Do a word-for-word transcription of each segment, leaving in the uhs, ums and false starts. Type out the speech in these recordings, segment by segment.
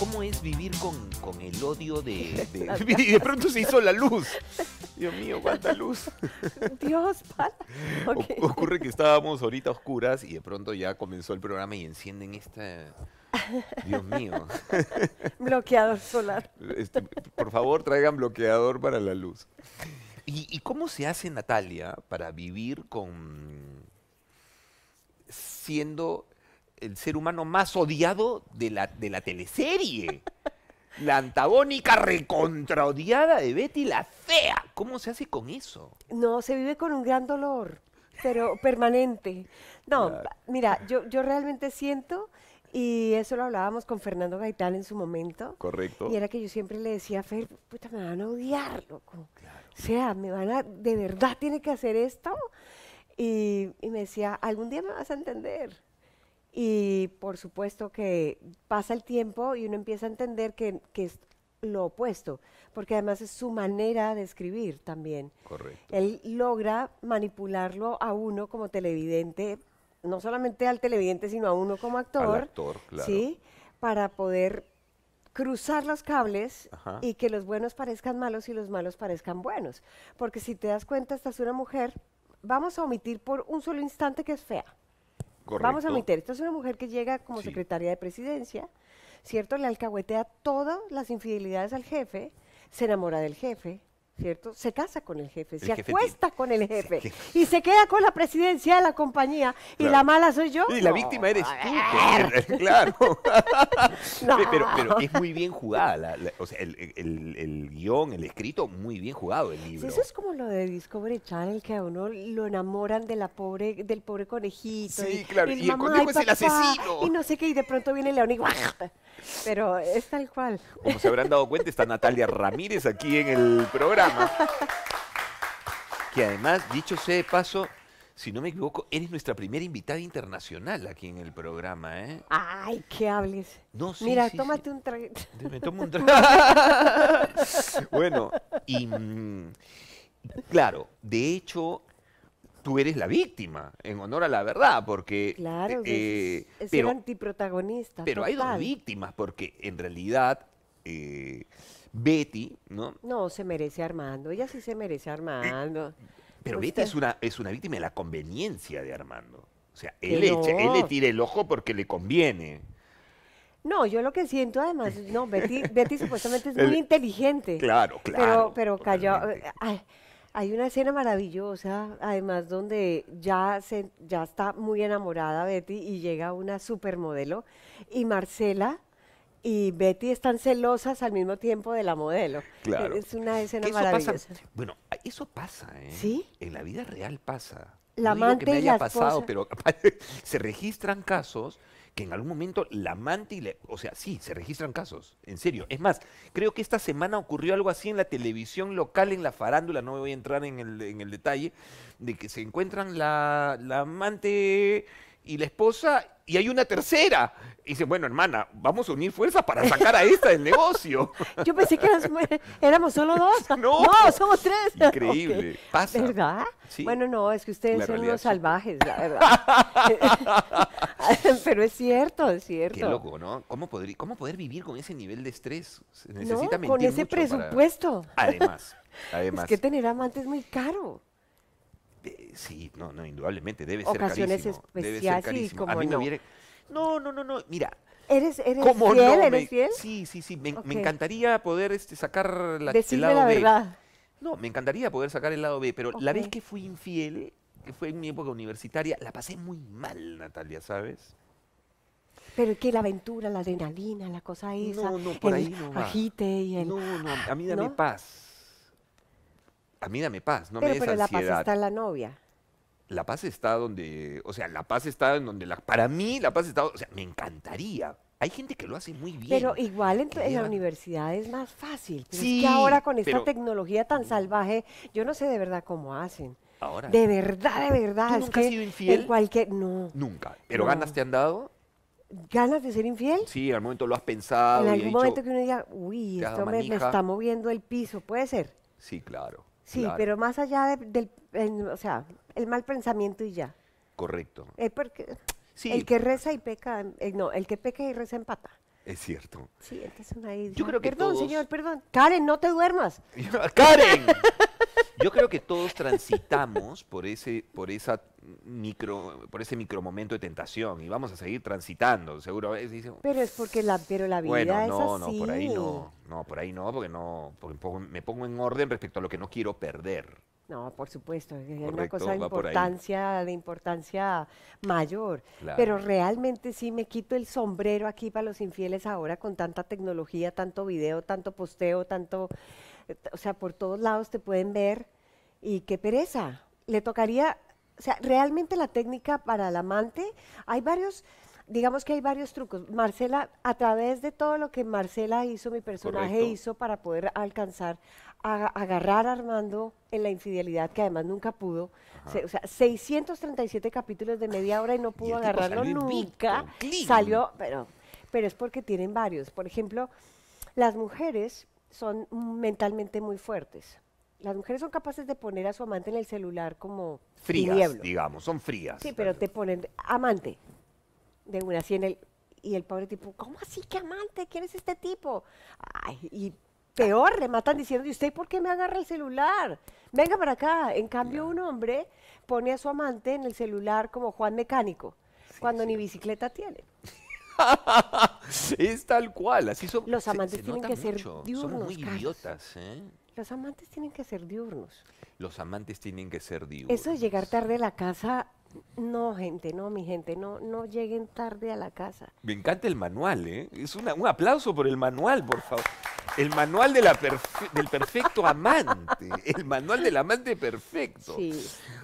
¿Cómo es vivir con, con el odio de, de... Y de pronto se hizo la luz. Dios mío, cuánta luz. Dios, para. Okay. O, ocurre que estábamos ahorita a oscuras y de pronto ya comenzó el programa y encienden esta... Dios mío. Bloqueador solar. Este, por favor, traigan bloqueador para la luz. ¿Y, y cómo se hace, Natalia, para vivir con... siendo... el ser humano más odiado de la, de la teleserie? La antagónica recontraodiada de Betty, la fea. ¿Cómo se hace con eso? No, se vive con un gran dolor, pero permanente. No, claro. Mira, yo, yo realmente siento, y eso lo hablábamos con Fernando Gaitán en su momento. Correcto. Y era que yo siempre le decía a Fer, puta, me van a odiar, loco. Claro. O sea, me van a, de verdad tiene que hacer esto. Y, y me decía, algún día me vas a entender. Y por supuesto que pasa el tiempo y uno empieza a entender que, que es lo opuesto, porque además es su manera de escribir también. Correcto. Él logra manipularlo a uno como televidente, no solamente al televidente, sino a uno como actor. Al actor, claro. ¿Sí? Para poder cruzar los cables. Ajá. Y que los buenos parezcan malos y los malos parezcan buenos. Porque si te das cuenta, esta es una mujer, vamos a omitir por un solo instante que es fea. Correcto. Vamos a meter, esta es una mujer que llega como sí. secretaria de presidencia, ¿cierto? Le alcahuetea todas las infidelidades al jefe, se enamora del jefe, ¿cierto? Se casa con el jefe, el se jefe acuesta tiene. con el jefe se que... y se queda con la presidencia de la compañía. Claro. Y la mala soy yo. Y no, la víctima eres tú. Claro. No. pero, pero es muy bien jugada, la, la, o sea, el, el, el, el guión, el escrito, muy bien jugado el libro. Sí, eso es como lo de Discovery Channel, que a uno lo enamoran de la pobre, del pobre conejito. Sí, y, claro, y, y el conejo es el asesino. Y no sé qué, y de pronto viene León y ¡guau! Pero es tal cual. Como se habrán dado cuenta, está Natalia Ramírez aquí en el programa. Que además, dicho sea de paso, si no me equivoco, eres nuestra primera invitada internacional aquí en el programa, ¿eh? Ay, que hables. No, sí, mira, sí, tómate sí. un traguito. Me tomo un traguito. Bueno, y claro, de hecho, tú eres la víctima, en honor a la verdad, porque... Claro, eh, es, es pero, el antiprotagonista. Pero total. Hay dos víctimas, porque en realidad... Eh, Betty, ¿no? No, se merece a Armando, ella sí se merece a Armando. Pero usted... Betty es una, es una víctima de la conveniencia de Armando. O sea, él, no. echa, él le tira el ojo porque le conviene. No, yo lo que siento además, no, Betty, Betty supuestamente es muy el... inteligente. Claro, claro. Pero, pero callado. Ay, hay una escena maravillosa, además, donde ya, se, ya está muy enamorada Betty y llega una supermodelo y Marcela... Y Betty están celosas al mismo tiempo de la modelo. Claro. Es una escena eso maravillosa. Pasa, bueno, eso pasa, ¿eh? ¿Sí? En la vida real pasa. La no amante digo que me haya y la pasado, esposa. Pero se registran casos que en algún momento la amante y la... O sea, sí, se registran casos, en serio. Es más, creo que esta semana ocurrió algo así en la televisión local, en la farándula, no me voy a entrar en el, en el detalle, de que se encuentran la, la amante... y la esposa, y hay una tercera. Y dice, bueno, hermana, vamos a unir fuerzas para sacar a esta del negocio. Yo pensé que eras, éramos solo dos. No, no somos tres. Increíble, okay. Pasa. ¿Verdad? Sí. Bueno, no, es que ustedes son unos sí. salvajes, la verdad. Pero es cierto, es cierto. Qué loco, ¿no? ¿Cómo poder, cómo poder vivir con ese nivel de estrés? Se necesita no, mentir con ese mucho presupuesto. Para... Además, además. Es que tener amantes es muy caro. Sí, no, no, indudablemente, debe ser carísimo. Ocasiones especiales y como no. A mí me hubiera... No, no, no, no, mira. ¿Eres, eres ¿cómo fiel? No, ¿Eres me... fiel? Sí, sí, sí, me, okay. me encantaría poder este, sacar la, el lado la B. Verdad. No, me encantaría poder sacar el lado B, pero okay. la vez que fui infiel, que fue en mi época universitaria, la pasé muy mal, Natalia, ¿sabes? Pero que la aventura, la adrenalina, la cosa esa, no, no, por el ahí no agite y el... No, no, a mí dame ¿no? paz. A mí dame paz, no pero, me des pero ansiedad. La paz está en la novia. La paz está donde, o sea, la paz está en donde, la, para mí la paz está, o sea, me encantaría. Hay gente que lo hace muy bien. Pero igual en, en la universidad es más fácil. Pero sí, es que ahora con esta pero, tecnología tan salvaje, yo no sé de verdad cómo hacen. Ahora. De verdad, de verdad. ¿Tú es nunca que has sido infiel? En cualquier, no. Nunca, pero no. ¿Ganas te han dado? ¿Ganas de ser infiel? Sí, al momento lo has pensado. En algún y momento dicho, que uno diga, uy, esto me, me está moviendo el piso, ¿puede ser? Sí, claro. Sí, claro. Pero más allá de, del, el, o sea, el mal pensamiento y ya. Correcto. Eh, porque sí. El que reza y peca, eh, no, el que peca y reza empata. Es cierto. Sí, esta es una idea. Yo creo que perdón, todos... señor, perdón. Karen, no te duermas. ¡Karen! Yo creo que todos transitamos por ese, por esa micro, por ese micromomento de tentación y vamos a seguir transitando, seguro. Pero es porque la, pero la vida bueno, no, es así. No, por ahí no, no, por ahí no, porque no, porque me pongo en orden respecto a lo que no quiero perder. No, por supuesto, es correcto, una cosa de importancia, de importancia mayor. Claro. Pero realmente sí me quito el sombrero aquí para los infieles ahora con tanta tecnología, tanto video, tanto posteo, tanto... O sea, por todos lados te pueden ver y qué pereza. Le tocaría... O sea, realmente la técnica para el amante, hay varios... Digamos que hay varios trucos. Marcela, a través de todo lo que Marcela hizo, mi personaje correcto. Hizo para poder alcanzar, a, agarrar a Armando en la infidelidad, que además nunca pudo. Se, o sea, seiscientos treinta y siete capítulos de media hora y no pudo y agarrarlo salió nunca. Invicto. Salió, pero, pero es porque tienen varios. Por ejemplo, las mujeres son mentalmente muy fuertes. Las mujeres son capaces de poner a su amante en el celular como... Frías, tinieblo. Digamos, son frías. Sí, pero te ponen amante. De una así en el, y el pobre tipo, ¿cómo así que amante? ¿Quién es este tipo? Ay, y peor, le matan diciendo, ¿y usted por qué me agarra el celular? Venga para acá. En cambio, un hombre pone a su amante en el celular como Juan Mecánico, sí, cuando sí. Ni bicicleta tiene. Es tal cual. Así son, los amantes se, se tienen que mucho. Ser diurnos. Son muy caros. Idiotas, ¿eh? Los amantes tienen que ser diurnos. Los amantes tienen que ser diurnos. Eso de llegar tarde a la casa... No, gente, no, mi gente, no, no lleguen tarde a la casa. Me encanta el manual, ¿eh? Es una, un aplauso por el manual, por favor. El manual de la perfe del perfecto amante. El manual del amante perfecto. Sí.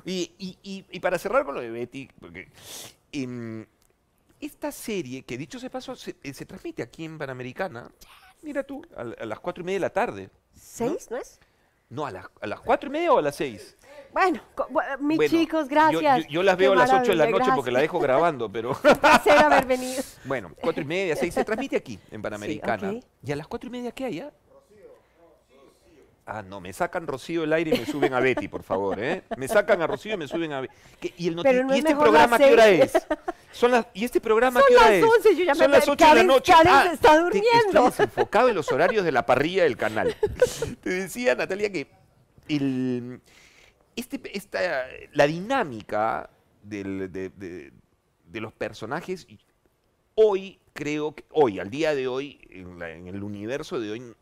Y, y, y, y para cerrar con lo de Betty, porque eh, esta serie, que dicho sea de paso, se, se transmite aquí en Panamericana. Mira tú, a, a las cuatro y media de la tarde. ¿Seis, no, ¿no es? No, a, la, a las cuatro y media o a las seis. Bueno, mis bueno, chicos, gracias. Yo, yo, yo las veo a las ocho de la noche gracias. Porque la dejo grabando, pero... Un placer haber venido. Bueno, cuatro y media, seis, se transmite aquí, en Panamericana. Sí, okay. ¿Y a las cuatro y media qué hay? ¿Ah? Ah, no, me sacan Rocío del aire y me suben a Betty, por favor, ¿eh? Me sacan a Rocío y me suben a Betty. ¿Y, el pero no ¿y es este programa qué hora es? Son las, ¿Y este programa Son qué hora es? Son las once, yo ya Son me las ocho Karen, de la noche. Karen ah, se está durmiendo. Te, estoy desenfocado en los horarios de la parrilla del canal. Te decía, Natalia, que el, este, esta, la dinámica del, de, de, de los personajes, hoy creo que, hoy, al día de hoy, en, la, en el universo de hoy,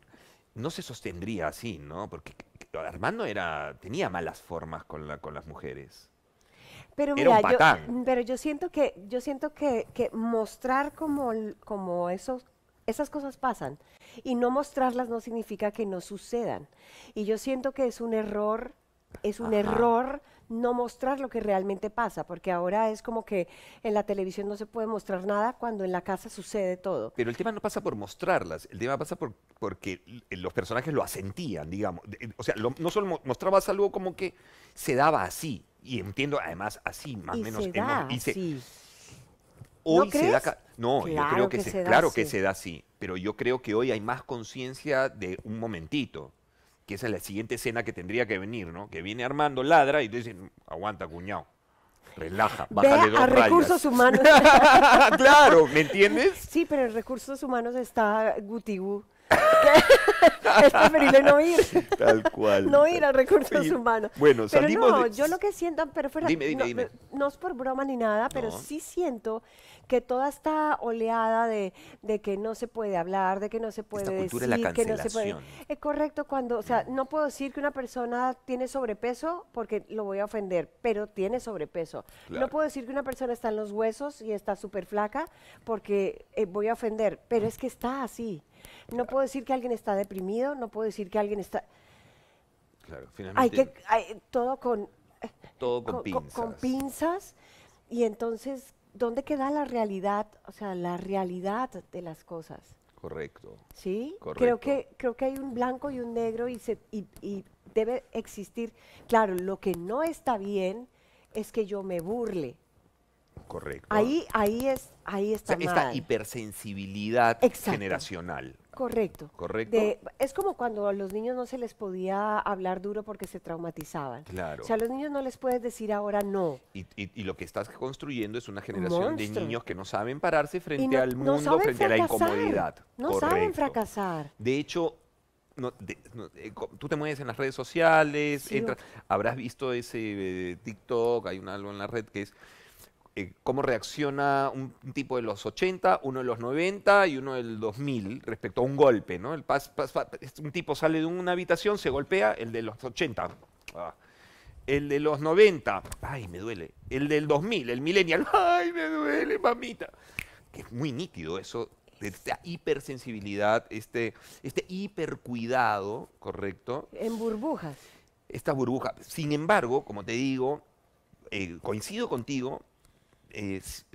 no se sostendría así, ¿no? Porque Armando era, tenía malas formas con, la, con las mujeres. Pero era mira, un patán. Yo, pero yo siento que, yo siento que, que mostrar como, como esos, esas cosas pasan y no mostrarlas no significa que no sucedan. Y yo siento que es un error, es un Ajá. error no mostrar lo que realmente pasa, porque ahora es como que en la televisión no se puede mostrar nada cuando en la casa sucede todo. Pero el tema no pasa por mostrarlas, el tema pasa por porque los personajes lo asentían, digamos. O sea, lo, no solo mostrabas algo como que se daba así, y entiendo además así, más o menos. Se da, en, y se, sí. Hoy ¿No se crees? Da... No, claro yo creo que, que se, se da claro así. Que se da así, pero yo creo que hoy hay más conciencia de un momentito. Que esa es la siguiente escena que tendría que venir, ¿no? Que viene Armando, ladra y te dicen, aguanta, cuñado, relaja, bájale dos rayas. Ve a Recursos Humanos. Claro, ¿me entiendes? Sí, pero en Recursos Humanos está Gutibú. Es preferible no ir. Tal cual. No ir a Recursos sí. Humanos. Bueno, pero salimos no, de... yo lo que siento, pero fuera, dime, dime, no, dime. No es por broma ni nada, pero no. Sí siento que toda esta oleada de, de que no se puede hablar, de que no se puede esta decir, de la que no se puede. Es eh, correcto cuando, o sea, no puedo decir que una persona tiene sobrepeso porque lo voy a ofender, pero tiene sobrepeso. Claro. No puedo decir que una persona está en los huesos y está súper flaca porque eh, voy a ofender, pero es que está así. No puedo decir que alguien está deprimido, no puedo decir que alguien está... Claro, finalmente... Hay que... Hay, todo con... Todo con, con pinzas. Con, con pinzas. Y entonces, ¿dónde queda la realidad? O sea, la realidad de las cosas. Correcto. ¿Sí? Correcto. Creo que, creo que hay un blanco y un negro y, se, y, y debe existir... Claro, lo que no está bien es que yo me burle. Correcto. Ahí, ahí, es, ahí está o sea, mal. Esta hipersensibilidad Exacto. generacional. Correcto. Correcto. De, es como cuando a los niños no se les podía hablar duro porque se traumatizaban. Claro. O sea, a los niños no les puedes decir ahora no. Y, y, y lo que estás construyendo es una generación de niños que no saben pararse frente no, al mundo, no frente fracasar. a la incomodidad. No Correcto. saben fracasar. De hecho, no, de, no, eh, tú te mueves en las redes sociales, sí, entras, habrás visto ese eh, TikTok, hay un algo en la red que es... Eh, cómo reacciona un tipo de los ochenta, uno de los noventa y uno del dos mil respecto a un golpe, ¿no? El pas, pas, pas, un tipo sale de una habitación, se golpea, el de los ochenta, ah, el de los noventa, ay, me duele, el del dos mil, el millennial, ay, me duele, mamita. Es muy nítido eso, esta hipersensibilidad, este, este hipercuidado, ¿correcto? En burbujas. Esta burbuja. Sin embargo, como te digo, eh, coincido contigo, Es,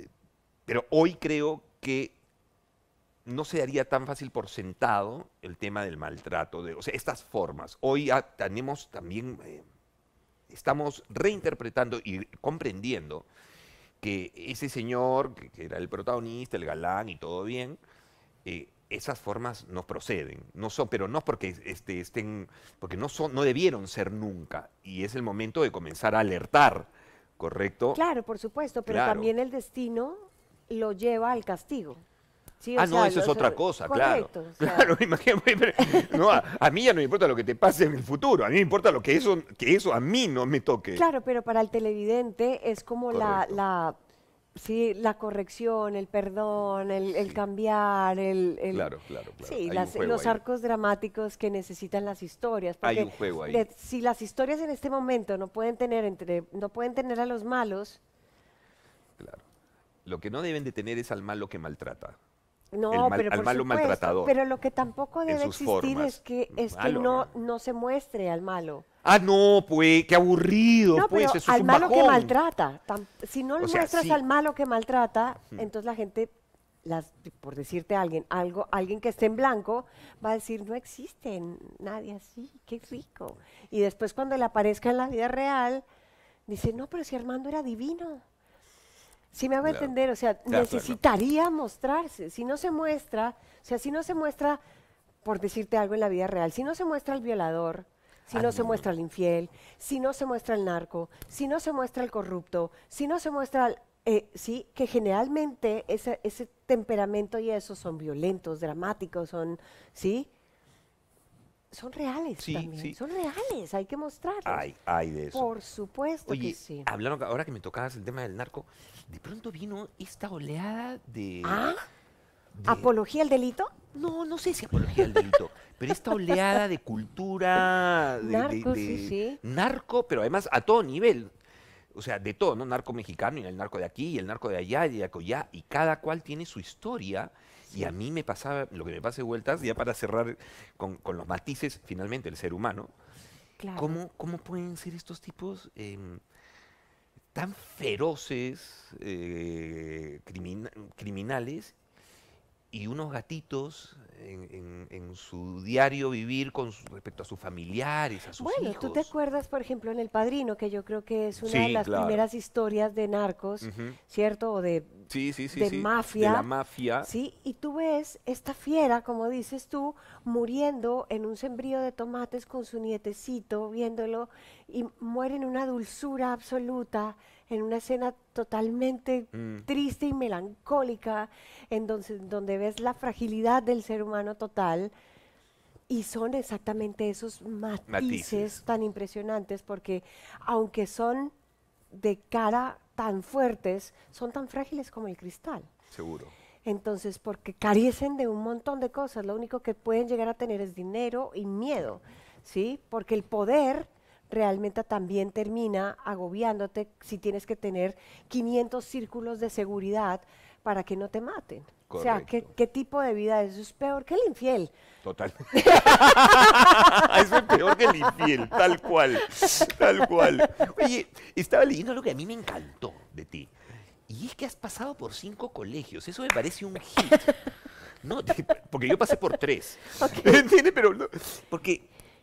pero hoy creo que no se daría tan fácil por sentado el tema del maltrato, de, o sea, estas formas. Hoy ah, tenemos también, eh, estamos reinterpretando y comprendiendo que ese señor, que, que era el protagonista, el galán y todo bien, eh, esas formas no proceden, no son, pero no porque este, estén, porque no son, no debieron ser nunca. Y es el momento de comenzar a alertar. ¿Correcto? Claro, por supuesto, pero claro. también el destino lo lleva al castigo. ¿Sí? Ah, sea, no, eso es otra cosa, correcto, claro. O sea. Claro, imagínate, no, a, a mí ya no me importa lo que te pase en el futuro, a mí me importa lo que eso, que eso a mí no me toque. Claro, pero para el televidente es como la, la, sí, la corrección, el perdón, el, el sí. cambiar, el, el... Claro, claro, claro. Sí, las, los ahí. arcos dramáticos que necesitan las historias. Hay un juego ahí. De, si las historias en este momento no pueden tener, entre, no pueden tener a los malos... Claro. Lo que no deben de tener es al malo que maltrata. No, el mal, pero al malo supuesto, maltratador. Pero lo que tampoco debe existir formas. es que, es que no, no se muestre al malo. Ah, no, pues, qué aburrido, no, pues, pero eso es un bajón. Al malo que maltrata. Tan, si no le muestras sí. al malo que maltrata, hmm. entonces la gente, las, por decirte a alguien, algo, alguien que esté en blanco, va a decir, no existe nadie así, qué rico. Y después cuando le aparezca en la vida real, dice, no, pero si Armando era divino. Sí me hago claro. entender, o sea, claro, necesitaría claro. mostrarse. Si no se muestra, o sea, si no se muestra, por decirte algo en la vida real, si no se muestra el violador, si ah, no, no se muestra el infiel, si no se muestra el narco, si no se muestra el corrupto, si no se muestra, el, eh, sí, que generalmente ese, ese temperamento y eso son violentos, dramáticos, son, ¿sí? Son reales sí, también, sí. son reales, hay que mostrarlos. Hay, hay de eso. Por supuesto Oye, que sí. Hablaron, ahora que me tocabas el tema del narco, de pronto vino esta oleada de... ¿Ah? de... ¿Apología al delito? No, no sé si apología al delito, pero esta oleada de cultura... De, narco, de, de, sí, sí. Narco, pero además a todo nivel. O sea, de todo, ¿no? Narco mexicano y el narco de aquí y el narco de allá y de allá, y cada cual tiene su historia. Y a mí me pasaba, lo que me pase vueltas, ya para cerrar con, con los matices, finalmente, el ser humano, claro. ¿cómo, cómo pueden ser estos tipos eh, tan feroces, eh, crimin criminales, y unos gatitos en, en, en su diario vivir con su, respecto a sus familiares, a sus bueno, hijos? Bueno, tú te acuerdas, por ejemplo, en El Padrino, que yo creo que es una sí, de las claro. primeras historias de narcos, uh-huh. ¿cierto? O de, sí, sí, sí, de sí. mafia. De la mafia. Sí, y tú ves esta fiera, como dices tú, muriendo en un sembrío de tomates con su nietecito, viéndolo, y muere en una dulzura absoluta, en una escena totalmente mm. triste y melancólica, en donde, donde ves la fragilidad del ser humano total, y son exactamente esos matices, matices tan impresionantes, porque aunque son de cara tan fuertes, son tan frágiles como el cristal. Seguro. Entonces, porque carecen de un montón de cosas, lo único que pueden llegar a tener es dinero y miedo, ¿sí? Porque el poder... realmente también termina agobiándote si tienes que tener quinientos círculos de seguridad para que no te maten. Correcto. O sea, ¿qué, qué tipo de vida es? Eso es peor que el infiel. Total. Eso es peor que el infiel, tal cual, tal cual. Oye, estaba leyendo lo que a mí me encantó de ti. Y es que has pasado por cinco colegios, eso me parece un hit. No, te, porque yo pasé por tres. Okay. ¿Entiendes? Pero no, porque...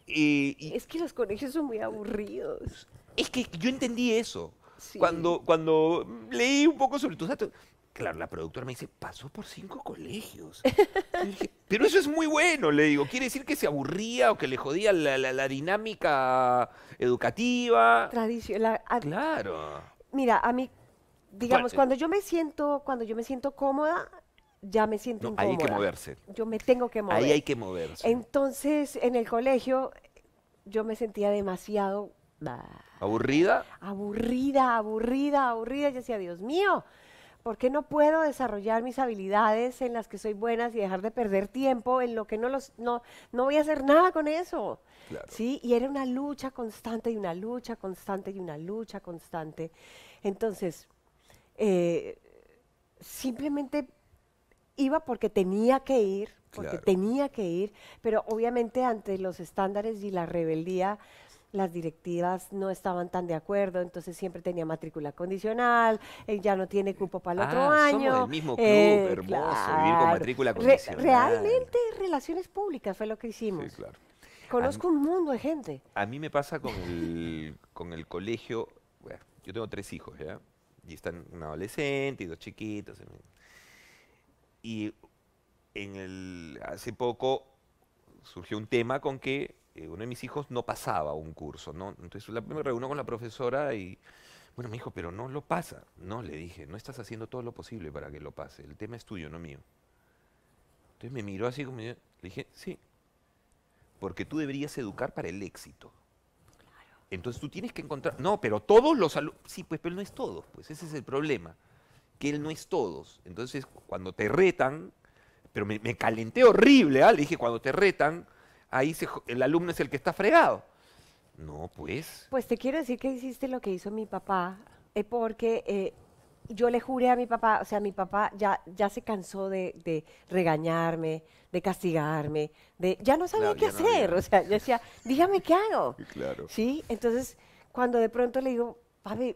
Eh, y es que los colegios son muy aburridos. Es que yo entendí eso. Sí. Cuando, cuando leí un poco sobre tus datos, claro, la productora me dice, pasó por cinco colegios. Y dije, Pero eso es muy bueno, le digo. ¿Quiere decir que se aburría o que le jodía la, la, la dinámica educativa? Tradición. La, a, claro. Mira, a mí, digamos, bueno, cuando yo me siento, cuando yo me siento cómoda, ya me siento no, incómoda. Ahí hay que moverse. Yo me tengo que mover. Ahí hay que moverse. Entonces, en el colegio, yo me sentía demasiado... ¿Aburrida? Aburrida, aburrida, aburrida. Yo decía, Dios mío, ¿por qué no puedo desarrollar mis habilidades en las que soy buenas y dejar de perder tiempo en lo que no los no, no voy a hacer nada con eso? Claro. ¿Sí? Y era una lucha constante y una lucha constante y una lucha constante. Entonces, eh, simplemente iba porque tenía que ir, porque claro. tenía que ir, pero obviamente ante los estándares y la rebeldía, las directivas no estaban tan de acuerdo, entonces siempre tenía matrícula condicional, eh, ya no tiene cupo para el ah, otro año. Somos del mismo club, eh, hermoso, claro. vivir con matrícula condicional. Re realmente relaciones públicas fue lo que hicimos. Sí, claro. Conozco a un mundo de gente. A mí me pasa con el, con el colegio, bueno, yo tengo tres hijos, ¿ya? Y están un adolescente y dos chiquitos. Y en el, hace poco surgió un tema con que uno de mis hijos no pasaba un curso, ¿no? Entonces la, me reúno con la profesora y, bueno, me dijo, pero no lo pasa. No, le dije, no estás haciendo todo lo posible para que lo pase. El tema es tuyo, no mío. Entonces me miró así como, le dije, sí, porque tú deberías educar para el éxito. Claro. Entonces tú tienes que encontrar, no, pero todos los alumnos, sí, pues, pero él no es todos, pues ese es el problema, que él no es todos. Entonces cuando te retan, pero me, me calenté horrible, ¿eh? Le dije, cuando te retan, ahí se, el alumno es el que está fregado. No, pues... Pues te quiero decir que hiciste lo que hizo mi papá, eh, porque eh, yo le juré a mi papá, o sea, mi papá ya, ya se cansó de, de regañarme, de castigarme, de ya no sabía claro, qué hacer, no o sea, yo decía, dígame qué hago. Claro. ¿Sí? Entonces, cuando de pronto le digo, papi,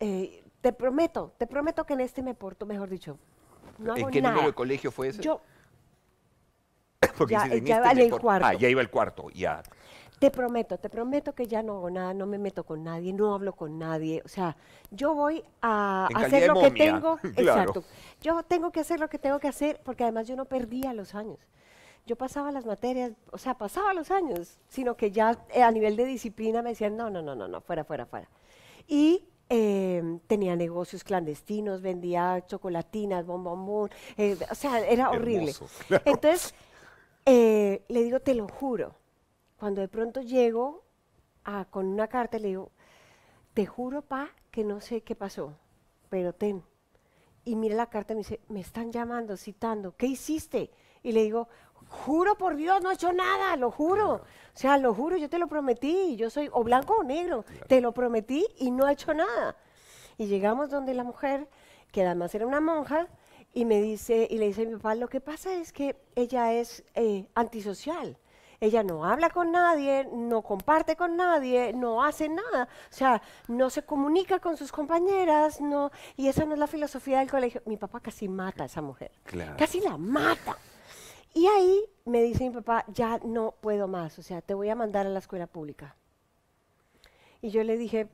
eh, te prometo, te prometo que en este me porto, mejor dicho, no hago ¿En qué nada. número de colegio fue ese? Yo, Porque ya, si ya iba este el cuarto. Ah, ya iba el cuarto, ya. Te prometo, te prometo que ya no hago nada, no me meto con nadie, no hablo con nadie. O sea, yo voy a en hacer lo momia. que tengo. Claro. Exacto. Yo tengo que hacer lo que tengo que hacer, porque además yo no perdía los años. Yo pasaba las materias, o sea, pasaba los años, sino que ya eh, a nivel de disciplina me decían, no, no, no, no, no fuera, fuera, fuera. Y... Eh, tenía negocios clandestinos, vendía chocolatinas, bombombón, eh, o sea, era horrible. Hermoso, claro. Entonces, eh, le digo, te lo juro, cuando de pronto llego a, con una carta, le digo, te juro, pa, que no sé qué pasó, pero ten. Y mira la carta y me dice, me están llamando, citando, ¿qué hiciste? Y le digo, juro por Dios, no he hecho nada, lo juro. Claro. O sea, lo juro, yo te lo prometí, yo soy o blanco o negro, claro. te lo prometí y no he hecho nada. Y llegamos donde la mujer, que además era una monja, y me dice, y le dice a mi papá, lo que pasa es que ella es eh, antisocial, ella no habla con nadie, no comparte con nadie, no hace nada, o sea, no se comunica con sus compañeras, no, y esa no es la filosofía del colegio. Mi papá casi mata a esa mujer, claro. casi la mata. Y ahí me dice mi papá, ya no puedo más, o sea, te voy a mandar a la escuela pública. Y yo le dije,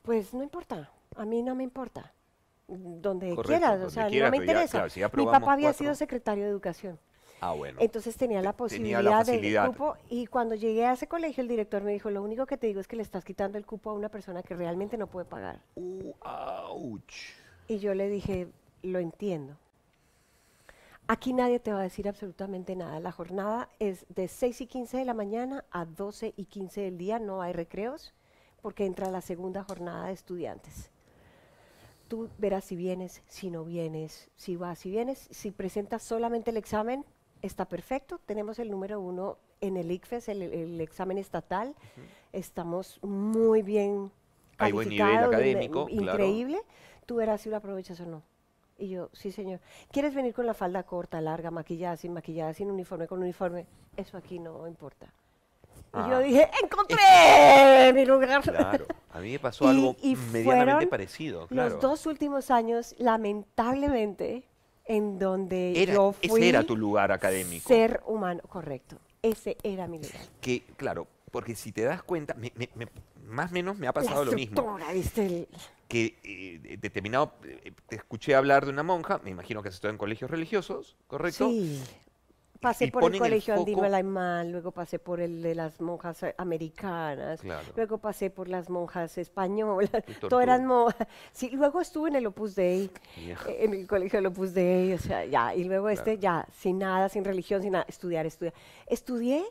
pues no importa, a mí no me importa, donde Correcto, quieras, donde o sea, quieras, no me interesa. Ya, claro, si ya mi papá había cuatro. sido secretario de Educación. Ah, bueno. Entonces tenía la posibilidad tenía la del cupo, y cuando llegué a ese colegio el director me dijo, lo único que te digo es que le estás quitando el cupo a una persona que realmente no puede pagar. Uh, ouch. Y yo le dije, lo entiendo. Aquí nadie te va a decir absolutamente nada. La jornada es de seis y quince de la mañana a doce y quince del día. No hay recreos porque entra la segunda jornada de estudiantes. Tú verás si vienes, si no vienes, si vas, si vienes. Si presentas solamente el examen, está perfecto. Tenemos el número uno en el I C F E S, el, el examen estatal. Uh-huh. Estamos muy bien calificados. Hay buen nivel académico. Increíble. Claro. Tú verás si lo aprovechas o no. Y yo, sí señor, ¿quieres venir con la falda corta, larga, maquillada, sin maquillada, sin uniforme, con uniforme? Eso aquí no importa. Ah. Y yo dije, ¡encontré mi lugar! Claro, a mí me pasó y, algo y medianamente parecido. Claro. Los dos últimos años, lamentablemente, en donde era, yo fui... Ese era tu lugar académico. Ser humano, correcto. Ese era mi lugar. Que, claro, porque si te das cuenta, me, me, me, más o menos me ha pasado lo mismo. ¿Viste? El... que eh, determinado, eh, te escuché hablar de una monja, me imagino que has estado en colegios religiosos, ¿correcto? Sí. Pasé por el colegio andino alemán, luego pasé por el de las monjas americanas, claro. Luego pasé por las monjas españolas, todas eran monjas. Sí, luego estuve en el Opus Dei, yeah. en el colegio del Opus Dei, o sea, ya, y luego claro. este ya, sin nada, sin religión, sin nada, estudiar, estudiar. Estudié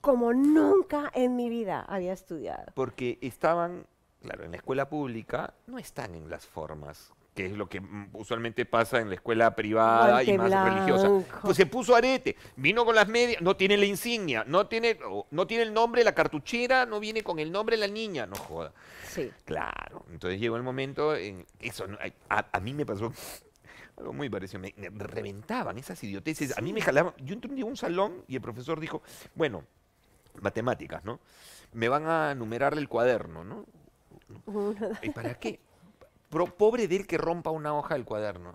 como nunca en mi vida había estudiado. Porque estaban, claro, en la escuela pública no están en las formas, que es lo que usualmente pasa en la escuela privada Guante y más blanco. Religiosa. Pues se puso arete, vino con las medias, no tiene la insignia, no tiene, no tiene el nombre de la cartuchera, no viene con el nombre de la niña, no joda. Sí. Claro, entonces llegó el momento, en eso a, a mí me pasó algo muy parecido, me, me reventaban esas idioteces, sí. A mí me jalaban, yo entré en un salón y el profesor dijo, bueno, matemáticas, ¿no? Me van a numerar el cuaderno, ¿no? ¿Y para qué? Pro, pobre de él que rompa una hoja del cuaderno.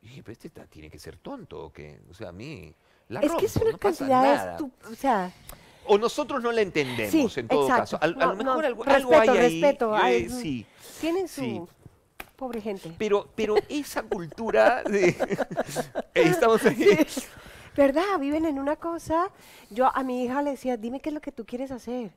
Y dije, pero este está, tiene que ser tonto, ¿o qué? O sea, a mí la rompo, es que es una no cantidad o sea... O nosotros no la entendemos, sí, en todo exacto. caso. A, no, a lo mejor no, algo, respeto, algo hay respeto, ahí. Respeto, eh, sí. Tienen su... Sí. Pobre gente. Pero, pero esa cultura de... Estamos ahí... Sí. ¿Verdad? Viven en una cosa. Yo a mi hija le decía, dime qué es lo que tú quieres hacer.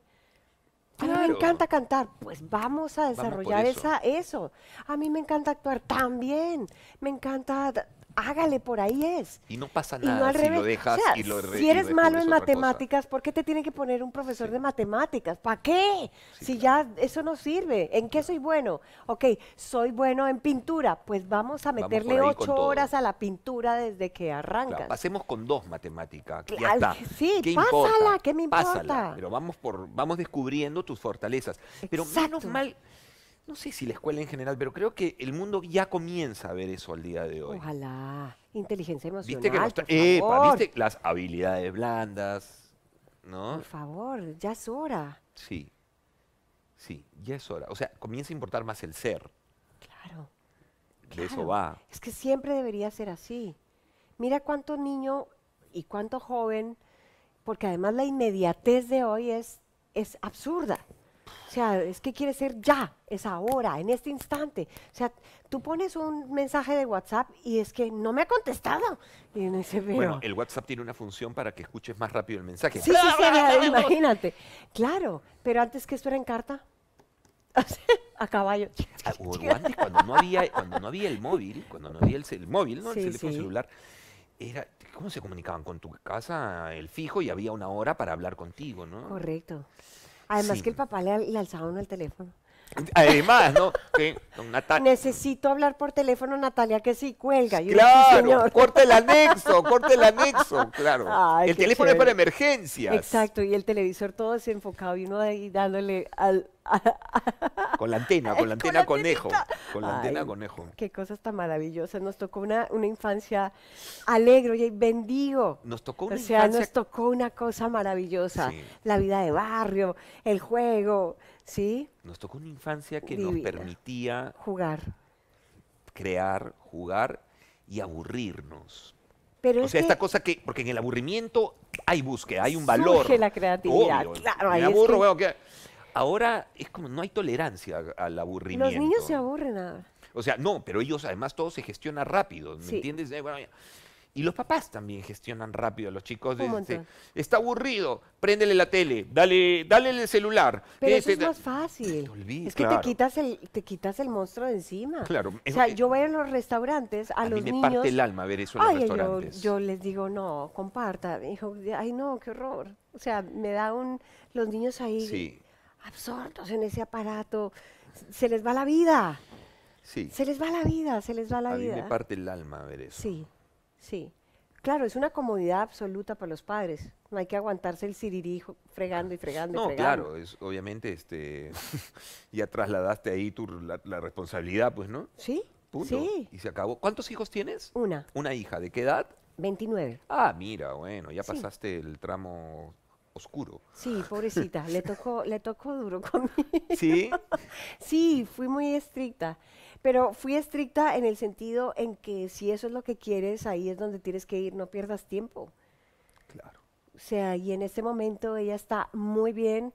Claro. A mí me encanta cantar, pues vamos a desarrollar vamos eso. Esa, eso. A mí me encanta actuar también, me encanta, hágale, por ahí es. Y no pasa nada, y no al si revés. Lo dejas o sea, y lo re, si eres malo en matemáticas, cosa. ¿Por qué te tiene que poner un profesor sí. de matemáticas? ¿Para qué? Sí, si claro. ya eso no sirve. ¿En qué soy bueno? Ok, soy bueno en pintura, pues vamos a meterle vamos ocho horas a la pintura desde que arrancas. Claro, pasemos con dos matemáticas, claro, ya está. Sí, ¿qué pásala, importa? ¿Qué me importa? Pásala, pero vamos, por, vamos descubriendo tus fortalezas. Exacto. Pero menos mal... No sé si la escuela en general, pero creo que el mundo ya comienza a ver eso al día de hoy. Ojalá. Inteligencia emocional, ¿viste que nos por epa, favor. ¿Viste las habilidades blandas? ¿No? Por favor, ya es hora. Sí, sí, ya es hora. O sea, comienza a importar más el ser. Claro. De claro. eso va. Es que siempre debería ser así. Mira cuánto niño y cuánto joven, porque además la inmediatez de hoy es, es absurda. O sea, es que quiere ser ya, es ahora, en este instante. O sea, tú pones un mensaje de WhatsApp y es que no me ha contestado. Y no se bueno, el WhatsApp tiene una función para que escuches más rápido el mensaje. Sí, sí, sí, sí, imagínate. Claro, pero antes que esto era en carta, a caballo. O antes, cuando no había, cuando no había el móvil, cuando no había el, el móvil, ¿no? El sí, teléfono sí. celular. Era, ¿cómo se comunicaban? Con tu casa, el fijo, y había una hora para hablar contigo, ¿no? Correcto. Además sí. que el papá le, le alzaba uno el teléfono. Además, ¿no? ¿Qué? Don Natal... Necesito hablar por teléfono, Natalia, que sí, cuelga. Yo claro, corte el anexo, corte el anexo, claro. Ay, el teléfono chévere. Es para emergencias. Exacto, y el televisor todo desenfocado y uno ahí dándole al... Con la antena, con la antena con conejo. Con la antena Ay, conejo. Qué cosas tan maravillosas. Nos tocó una, una infancia alegre y bendigo. Nos tocó una O sea, infancia... nos tocó una cosa maravillosa. Sí. La vida de barrio, el juego, ¿sí? Nos tocó una infancia que Divina. Nos permitía... Jugar. Crear, jugar y aburrirnos. Pero o sea, esta cosa que... Porque en el aburrimiento hay búsqueda, hay un valor. Surge la creatividad. Obvio. Claro, Me aburro, bueno, que... Ahora es como no hay tolerancia al aburrimiento. Los niños se aburren ahora. O sea, no, pero ellos además todo se gestiona rápido, ¿me sí. entiendes? Eh, bueno, y los papás también gestionan rápido a los chicos. De, este, está aburrido, préndele la tele, dale, dale el celular. Pero este, eso es más fácil. Te olvides, es que claro. te, quitas el, te quitas el monstruo de encima. Claro. O sea, es, yo voy a los restaurantes, a, a los niños... A mí me parte el alma ver eso en ay, los restaurantes. Yo, yo les digo, no, comparta. Hijo, ay, no, qué horror. O sea, me da un... Los niños ahí... Sí. absortos en ese aparato, se les va la vida, sí. se les va la vida, se les va la a vida. A mí me parte el alma ver eso. Sí, sí. Claro, es una comodidad absoluta para los padres, no hay que aguantarse el ciririjo fregando y fregando no, y fregando. No, claro, es, obviamente este, ya trasladaste ahí tu, la, la responsabilidad, pues, ¿no? Sí, Punto. sí. Y se acabó. ¿Cuántos hijos tienes? Una. ¿Una hija? ¿De qué edad? veintinueve. Ah, mira, bueno, ya sí. pasaste el tramo... oscuro. Sí, pobrecita, le tocó, le tocó duro conmigo. ¿Sí? Sí, fui muy estricta, pero fui estricta en el sentido en que si eso es lo que quieres, ahí es donde tienes que ir, no pierdas tiempo. Claro. O sea, y en este momento ella está muy bien,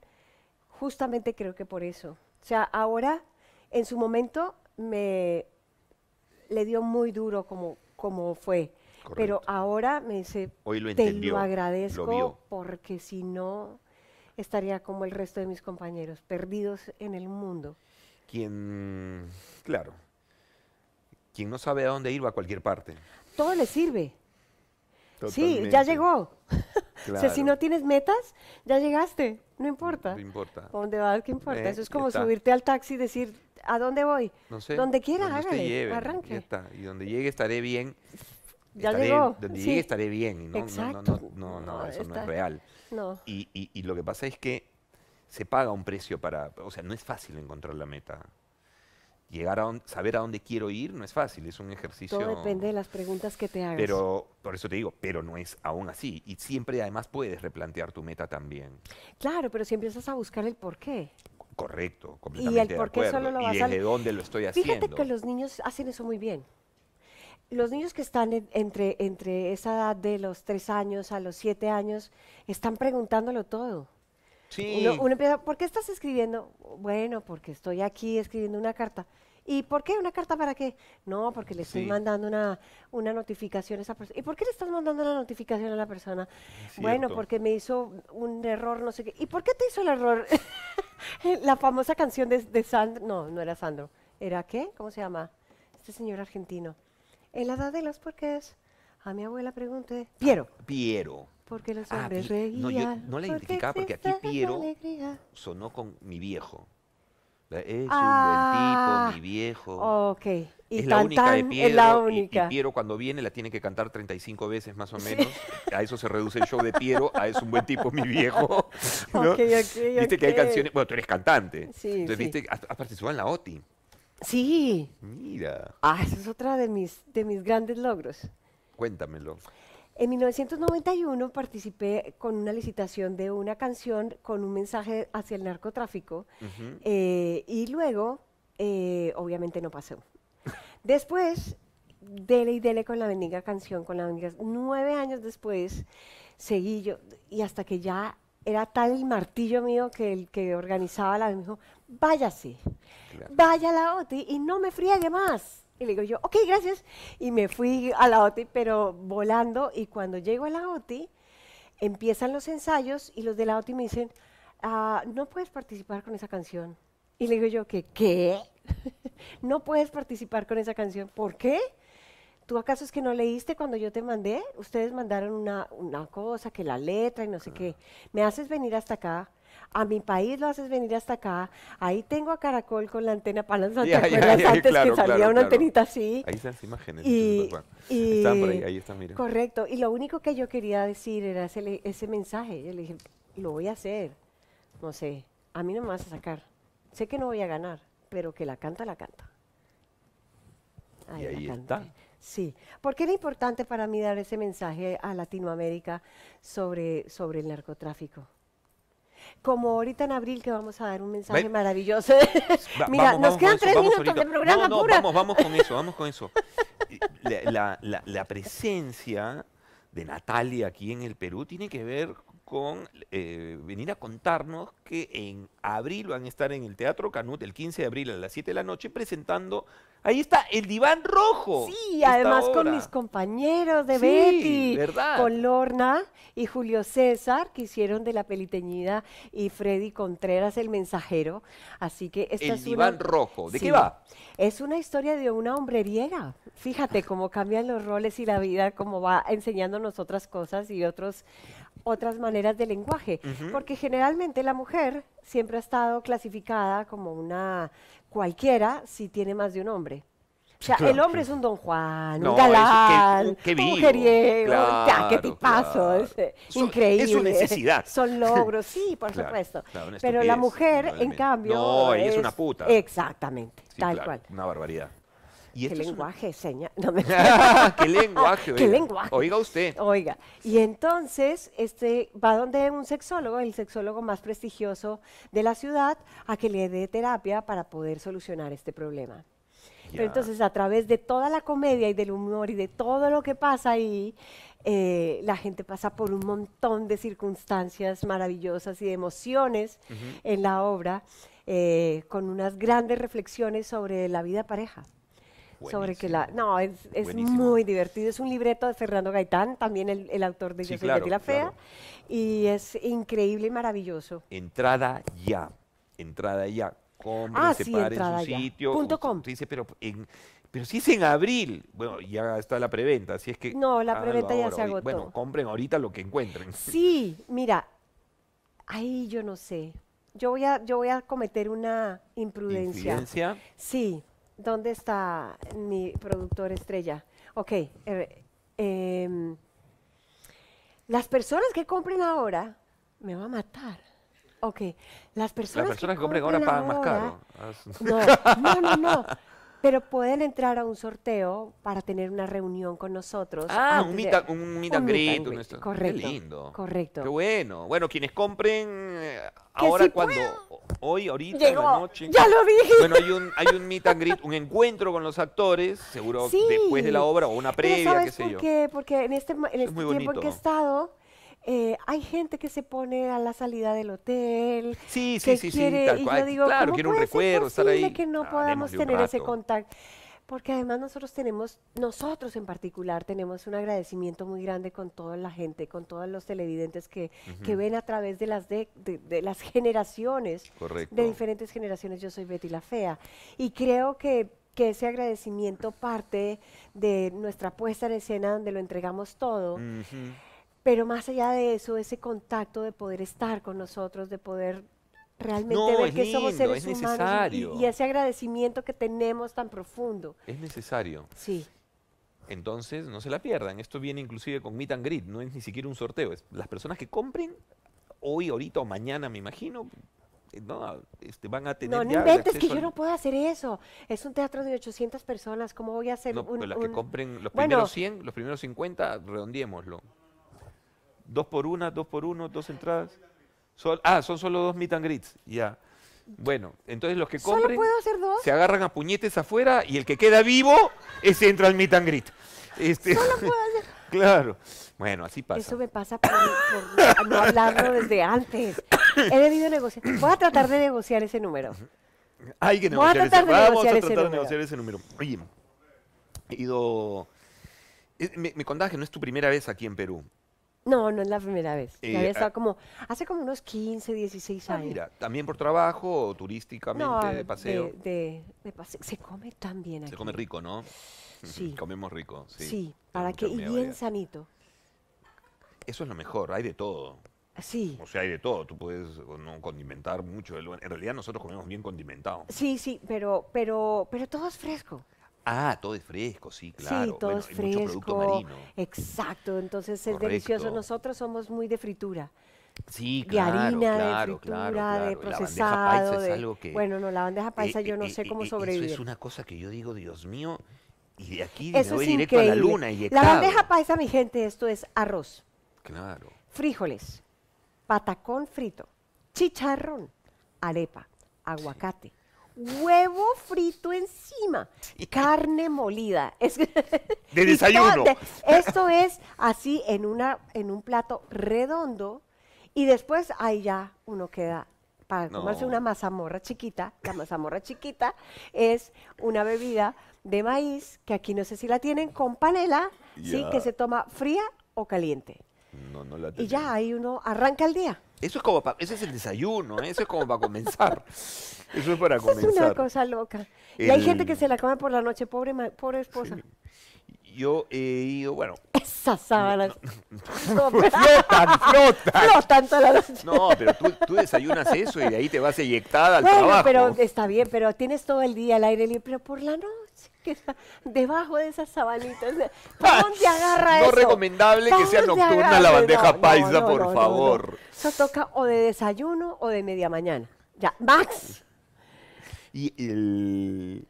justamente creo que por eso. O sea, ahora, en su momento, me le dio muy duro como, como fue. Correcto. Pero ahora me dice, hoy lo entendió, te lo agradezco, lo vio, porque si no estaría como el resto de mis compañeros, perdidos en el mundo. Quien, claro, quien no sabe a dónde ir va a cualquier parte. Todo le sirve. Totalmente. Sí, ya llegó. Claro. O sea, si no tienes metas, ya llegaste, no importa. No importa. ¿Dónde vas? ¿Qué importa? Eh, Eso es como subirte al taxi y decir, ¿a dónde voy? No sé. Donde quiera, donde hágale, lleve, arranque. Está. Y donde llegue estaré bien. Ya estaré, llegó. Donde sí. llegue estaré bien. No, exacto. No, no, no, no, no eso está. No es real. No. Y, y, y lo que pasa es que se paga un precio para... O sea, no es fácil encontrar la meta. Llegar a on, saber a dónde quiero ir no es fácil, es un ejercicio... Todo depende de las preguntas que te hagas. Pero, por eso te digo, pero no es aún así. Y siempre, además, puedes replantear tu meta también. Claro, pero si empiezas a buscar el porqué. Correcto, completamente. Y el porqué solo lo vas a... Y desde dónde lo estoy haciendo. Fíjate que los niños hacen eso muy bien. Los niños que están en, entre, entre esa edad de los tres años a los siete años, están preguntándolo todo. Sí. Uno, uno empieza, ¿por qué estás escribiendo? Bueno, porque estoy aquí escribiendo una carta. ¿Y por qué? ¿Una carta para qué? No, porque le estoy sí. mandando una, una notificación a esa persona. ¿Y por qué le estás mandando la notificación a la persona? Bueno, porque me hizo un error, no sé qué. ¿Y por qué te hizo el error? La famosa canción de, de Sandro. No, no era Sandro. ¿Era qué? ¿Cómo se llama? Este señor argentino. En la edad de los porqués, a mi abuela pregunté. Piero. Ah, Piero. Porque los hombres ah, reían. No, yo no la identificaba porque aquí Piero sonó con mi viejo. Es ah, un buen tipo, mi viejo. Ok. Y es tan, la única de Piero. Es la única. Y, y Piero cuando viene la tiene que cantar treinta y cinco veces más o menos. Sí. A eso se reduce el show de Piero, a es un buen tipo, mi viejo. ¿No? Okay, okay, viste okay. que hay canciones, bueno, tú eres cantante. Sí, entonces, sí. viste, has, has participado en la O T I. Sí. Mira. Ah, esa es otra de mis, de mis grandes logros. Cuéntamelo. En mil novecientos noventa y uno participé con una licitación de una canción con un mensaje hacia el narcotráfico uh-huh. eh, y luego, eh, obviamente no pasó. Después, dele y dele con la bendiga canción, con la bendiga. Nueve años después, seguí yo y hasta que ya era tal el martillo mío que el que organizaba la me dijo, váyase, claro. vaya a la O T I y no me friegue más. Y le digo yo, ok, gracias, y me fui a la O T I, pero volando, y cuando llego a la O T I, empiezan los ensayos, y los de la O T I me dicen, ah, no puedes participar con esa canción. Y le digo yo, ¿qué? ¿Qué? No puedes participar con esa canción. ¿Por qué? ¿Tú acaso es que no leíste cuando yo te mandé? Ustedes mandaron una, una cosa, que la letra y no sé ah. qué. Me haces venir hasta acá. A mi país lo haces venir hasta acá, ahí tengo a Caracol con la antena para las yeah, yeah, yeah, antes claro, que salía claro, una claro. antenita así. Ahí están las imágenes. Y, y, están por ahí, ahí están, mira. Correcto, y lo único que yo quería decir era ese, ese mensaje, yo le dije, lo voy a hacer, no sé, a mí no me vas a sacar, sé que no voy a ganar, pero que la canta, la canta. Ahí y ahí la canta. Está. Sí, porque era importante para mí dar ese mensaje a Latinoamérica sobre, sobre el narcotráfico. Como ahorita en abril que vamos a dar un mensaje ¿Ven? maravilloso. Va, Mira, vamos, nos vamos quedan eso, tres minutos ahorita. de programa no, no, pura. Vamos, vamos con eso, vamos con eso. La, la, la presencia de Natalia aquí en el Perú tiene que ver con eh, venir a contarnos que en abril van a estar en el Teatro Canut el quince de abril a las siete de la noche presentando... Ahí está, El Diván Rojo. Sí, además hora. con mis compañeros de sí, Betty, ¿verdad? Con Lorna y Julio César, que hicieron de La Peliteñida, y Freddy Contreras, El Mensajero. Así que esta El es Diván una... Rojo, ¿de sí, qué va? Es una historia de una hombreriera. Fíjate cómo cambian los roles y la vida, cómo va enseñándonos otras cosas y otros, otras maneras de lenguaje. Uh-huh. Porque generalmente la mujer siempre ha estado clasificada como una... cualquiera si tiene más de un hombre. O sea, claro, el hombre sí. es un don Juan, no, un galán, es que, que vivo, un mujeriego, claro, qué tipazo, claro. increíble. Es su necesidad. Son logros, sí, por claro, supuesto. Claro, pero la mujer, no, en cambio... No, ella es, es una puta. Exactamente, sí, tal claro, cual. Una barbaridad. ¿Y ¿Qué lenguaje, una... seña? No me... ¿Qué lenguaje? ¿Qué lenguaje? Oiga usted. Oiga. Y entonces este, va donde un sexólogo, el sexólogo más prestigioso de la ciudad, a que le dé terapia para poder solucionar este problema. Yeah. Pero entonces a través de toda la comedia y del humor y de todo lo que pasa ahí, eh, la gente pasa por un montón de circunstancias maravillosas y de emociones uh-huh. en la obra, eh, con unas grandes reflexiones sobre la vida pareja. sobre que la... No, es, es muy divertido. Es un libreto de Fernando Gaitán, también el, el autor de sí, Yo soy claro, Betty, la fea. Claro. Y es increíble y maravilloso. Entrada ya. Entrada ya. Compren, ah, separen sí, su ya. sitio. Punto com. Usted dice, pero, en, pero si es en abril. Bueno, ya está la preventa, así es que... No, la preventa ya se agotó. Bueno, compren ahorita lo que encuentren. Sí, mira. Ahí yo no sé. Yo voy a, yo voy a cometer una imprudencia. ¿Imprudencia? Sí. ¿Dónde está mi productor estrella? Ok. Eh, eh, las personas que compren ahora me van a matar. Ok. Las personas, las personas que, que compren ahora pagan ahora, más caro. No, no, no, no. Pero pueden entrar a un sorteo para tener una reunión con nosotros. Ah, un meet, un, un meet and greet. Correcto. Correcto. Qué lindo. Correcto. Qué bueno. Bueno, quienes compren eh, ahora, si cuando puedo. Hoy, ahorita, llegó. En la noche. Ya lo dije. Bueno, hay un, hay un meet and greet, un encuentro con los actores, seguro sí. después de la obra o una previa, ¿sabes qué sé por yo? Qué? Porque en este, en este es tiempo bonito. En que he estado... Eh, hay gente que se pone a la salida del hotel. Sí, sí, que sí, quiere, sí, tal cual. Y yo digo, claro, ¿cómo quiere un puede recuerdo, ser posible estar ahí? Que no ah, podamos tener ese contacto? Porque además nosotros tenemos, nosotros en particular, tenemos un agradecimiento muy grande con toda la gente, con todos los televidentes que, uh-huh. que ven a través de las, de, de, de las generaciones, correcto. De diferentes generaciones. Yo soy Betty la Fea. Y creo que, que ese agradecimiento parte de nuestra puesta en escena donde lo entregamos todo. Uh-huh. Pero más allá de eso, ese contacto de poder estar con nosotros, de poder realmente no, ver que lindo, somos seres humanos y, y ese agradecimiento que tenemos tan profundo. Es necesario. Sí. Entonces, no se la pierdan. Esto viene inclusive con Meet and Greet, no es ni siquiera un sorteo. Es las personas que compren hoy, ahorita o mañana, me imagino... No, este, van a tener no, no inventes, que yo al... no puedo hacer eso. Es un teatro de ochocientas personas, ¿cómo voy a hacer no, un...? Pero las un... que compren los bueno, primeros cien, los primeros cincuenta, redondiémoslo. Dos por una, dos por uno, dos entradas. Sol, ah, son solo dos meet and greets. Ya. Bueno, entonces los que compren... ¿Solo puedo hacer dos? Se agarran a puñetes afuera y el que queda vivo, ese entra al meet and greet. Este, ¿solo puedo hacer? Claro. Bueno, así pasa. Eso me pasa por, por, por no hablarlo desde antes. He debido negociar. Voy a tratar de negociar ese número. Hay que negociar ese número. Vamos a tratar de negociar ese número. Oye, he ido... Me, me contabas que no es tu primera vez aquí en Perú. No, no es la primera vez. Eh, había estado como, hace como unos quince, dieciséis años. Ah, mira, ¿también por trabajo o turísticamente, no, de paseo? De, de, de paseo. Se come tan bien aquí. Se come rico, ¿no? Sí. Comemos rico, sí. Sí, para que, y bien variedad. Sanito. Eso es lo mejor, hay de todo. Sí. O sea, hay de todo, tú puedes no condimentar mucho. En realidad nosotros comemos bien condimentado. Sí, sí, pero, pero, pero todo es fresco. Ah, todo es fresco, sí, claro. Sí, todo bueno, es fresco, mucho producto marino. Exacto, entonces es correcto. Delicioso. Nosotros somos muy de fritura. Sí, claro, de harina, claro, de fritura, claro, claro. De procesado. La bandeja paisa de... es algo que... Bueno, no, la bandeja paisa eh, yo eh, no eh, sé cómo eh, sobrevivir. Eso es una cosa que yo digo, Dios mío, y de aquí eso me voy directo increíble. A la luna. Y la bandeja paisa, mi gente, esto es arroz. Claro. Frijoles, patacón frito, chicharrón, arepa, aguacate. Sí. Huevo frito encima, sí. Carne molida. Es de desayuno. Esto es así en, una, en un plato redondo y después ahí ya uno queda para no. Comerse una mazamorra chiquita. La mazamorra chiquita es una bebida de maíz que aquí no sé si la tienen con panela, yeah. ¿Sí? Que se toma fría o caliente. No, no la tengo. Y ya ahí uno arranca el día. Eso es como para, ese es el desayuno, ¿eh? Eso es como para comenzar. Eso es para eso comenzar. Es una cosa loca. El... Y hay gente que se la come por la noche, pobre, pobre esposa. Sí. Yo he ido, bueno... Esas sábanas. No, no, no, flotan, flotan. Flotan toda la noche. No, pero tú, tú desayunas eso y de ahí te vas eyectada al bueno, trabajo. Bueno, pero está bien, pero tienes todo el día al aire libre, pero por la noche, que está debajo de esas sabanitas. ¿Para dónde agarra no eso? No recomendable que sea nocturna agarra? La bandeja no, paisa, no, no, por no, favor. No, no. Eso toca o de desayuno o de media mañana. Ya, Max. Y el...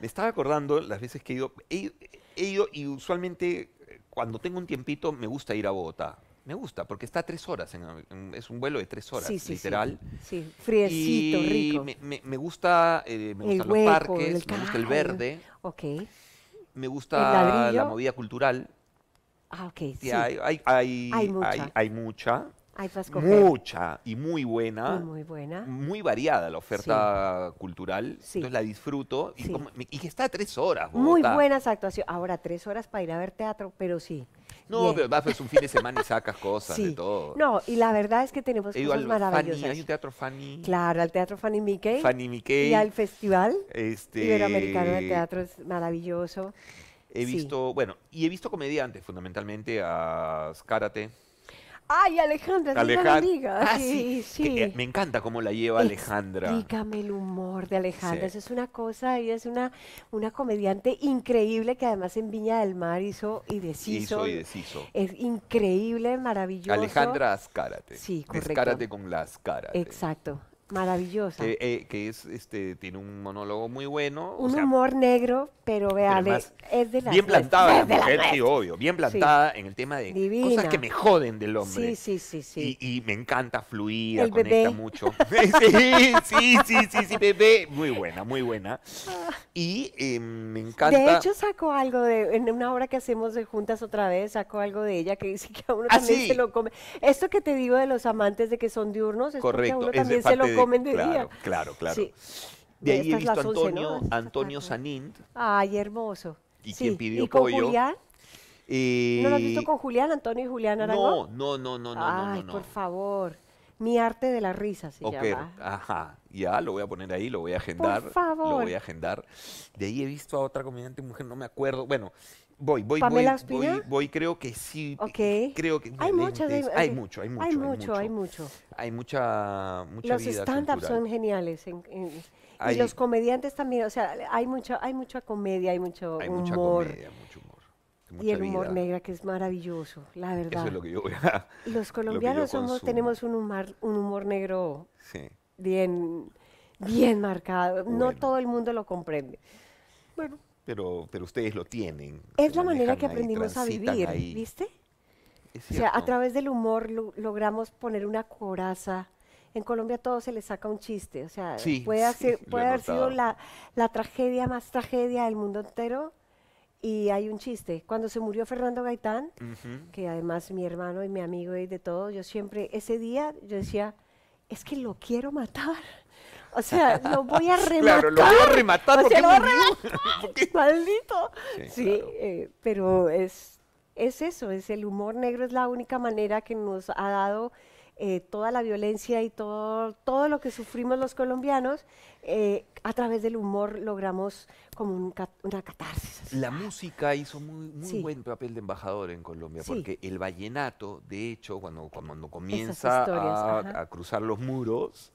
me estaba acordando las veces que he ido, he ido, he ido y usualmente cuando tengo un tiempito me gusta ir a Bogotá. Me gusta, porque está a tres horas, en, en, es un vuelo de tres horas, sí, sí, literal. Sí, sí. Friecito, y rico. Me, me, me gusta, eh, me gustan hueco, los parques, me gusta el verde. Ok. Me gusta la movida cultural. Ah, ok, sí. Hay, hay, hay, hay, mucha. Hay, hay mucha. Hay para escoger. Mucha y muy buena. Y muy buena. Muy variada la oferta sí. cultural. Sí. Entonces la disfruto. Sí. Y, como, y que está a tres horas. Bogotá. Muy buenas actuaciones. Ahora, tres horas para ir a ver teatro, pero sí. No, bien. Pero vas pues, un fin de semana y sacas cosas sí. de todo. No, y la verdad es que tenemos He ido cosas al maravillosas. Fanny, hay un teatro Fanny. Claro, al teatro Fanny Mickey. Fanny Mickey. Y al Festival este... Iberoamericano de Teatro, es maravilloso. He sí. visto, bueno, y he visto comediantes, fundamentalmente a Azcárate. Ay, Alejandra, sí, Alejandra. No lo digas. Ah, sí, sí. sí. Que, eh, me encanta cómo la lleva Alejandra. Explícame el humor de Alejandra. Sí. Eso es una cosa, ella es una, una comediante increíble que además en Viña del Mar hizo y deshizo. Hizo y deshizo. Es increíble, maravilloso. Alejandra Azcárate. Sí, correcto. Azcárate con la Azcárate. Exacto. Maravillosa. Eh, eh, que es, este, tiene un monólogo muy bueno. Un o sea, humor negro, pero veale, es de la bien plantada la mujer, sí, obvio. Bien plantada sí. en el tema de Divina. Cosas que me joden del hombre. Sí, sí, sí. sí. Y, y me encanta fluida, el conecta bebé. Mucho. sí, sí, sí, sí, sí, bebé. Muy buena, muy buena. Y eh, me encanta. De hecho, sacó algo de, en una obra que hacemos de juntas otra vez, sacó algo de ella que dice que a uno ah, también sí. se lo come. Esto que te digo de los amantes de que son diurnos, es correcto, porque a uno también se lo come. Comen de claro, día. Claro, claro. Sí. De ahí he visto a Antonio, once, ¿no? Antonio Sanint. Ay, hermoso. Y sí. quien pidió ¿Y con pollo. Julián? Eh... ¿No lo has visto con Julián, Antonio y Julián Aragón? No, no, no, no, Ay, no, no, no. por favor. Mi arte de la risa se okay. llama. Ajá, ya lo voy a poner ahí, lo voy a agendar. Por favor. Lo voy a agendar. De ahí he visto a otra comediante mujer, no me acuerdo. Bueno, voy, voy, voy, voy, voy, creo que sí. Okay. Creo que hay muchas, hay, hay mucho, hay mucho, hay mucho, hay mucho. Hay mucha, mucha los vida. Los stand-ups son geniales en, en, hay, y los comediantes también, o sea, hay mucha, hay mucha comedia, hay mucho hay humor. Mucha comedia, mucho humor. Y el humor vida. Negro, que es maravilloso, la verdad. Eso es lo que yo voy a... Los colombianos somos, tenemos un humor, un humor negro sí. bien, bien marcado. Bueno. No todo el mundo lo comprende. Bueno. Pero, pero ustedes lo tienen. Es la manera que aprendimos a vivir, ahí. ¿Viste? O sea, a través del humor lo, logramos poner una coraza. En Colombia a todo se le saca un chiste. O sea, sí, puede, hacer, sí, puede haber notado. Sido la, la tragedia más tragedia del mundo entero. Y hay un chiste. Cuando se murió Fernando Gaitán, uh-huh. que además mi hermano y mi amigo y de todo, yo siempre, ese día, yo decía, es que lo quiero matar. O sea, lo voy a rematar. Claro, lo voy a rematar porque murió. Maldito. Sí, sí claro. eh, pero es, es eso, es el humor negro, es la única manera que nos ha dado eh, toda la violencia y todo, todo lo que sufrimos los colombianos. Eh, a través del humor logramos como un cat, una catarsis. Así. La música hizo muy, muy sí. buen papel de embajador en Colombia, sí. porque el vallenato, de hecho, cuando, cuando comienza a, a cruzar los muros...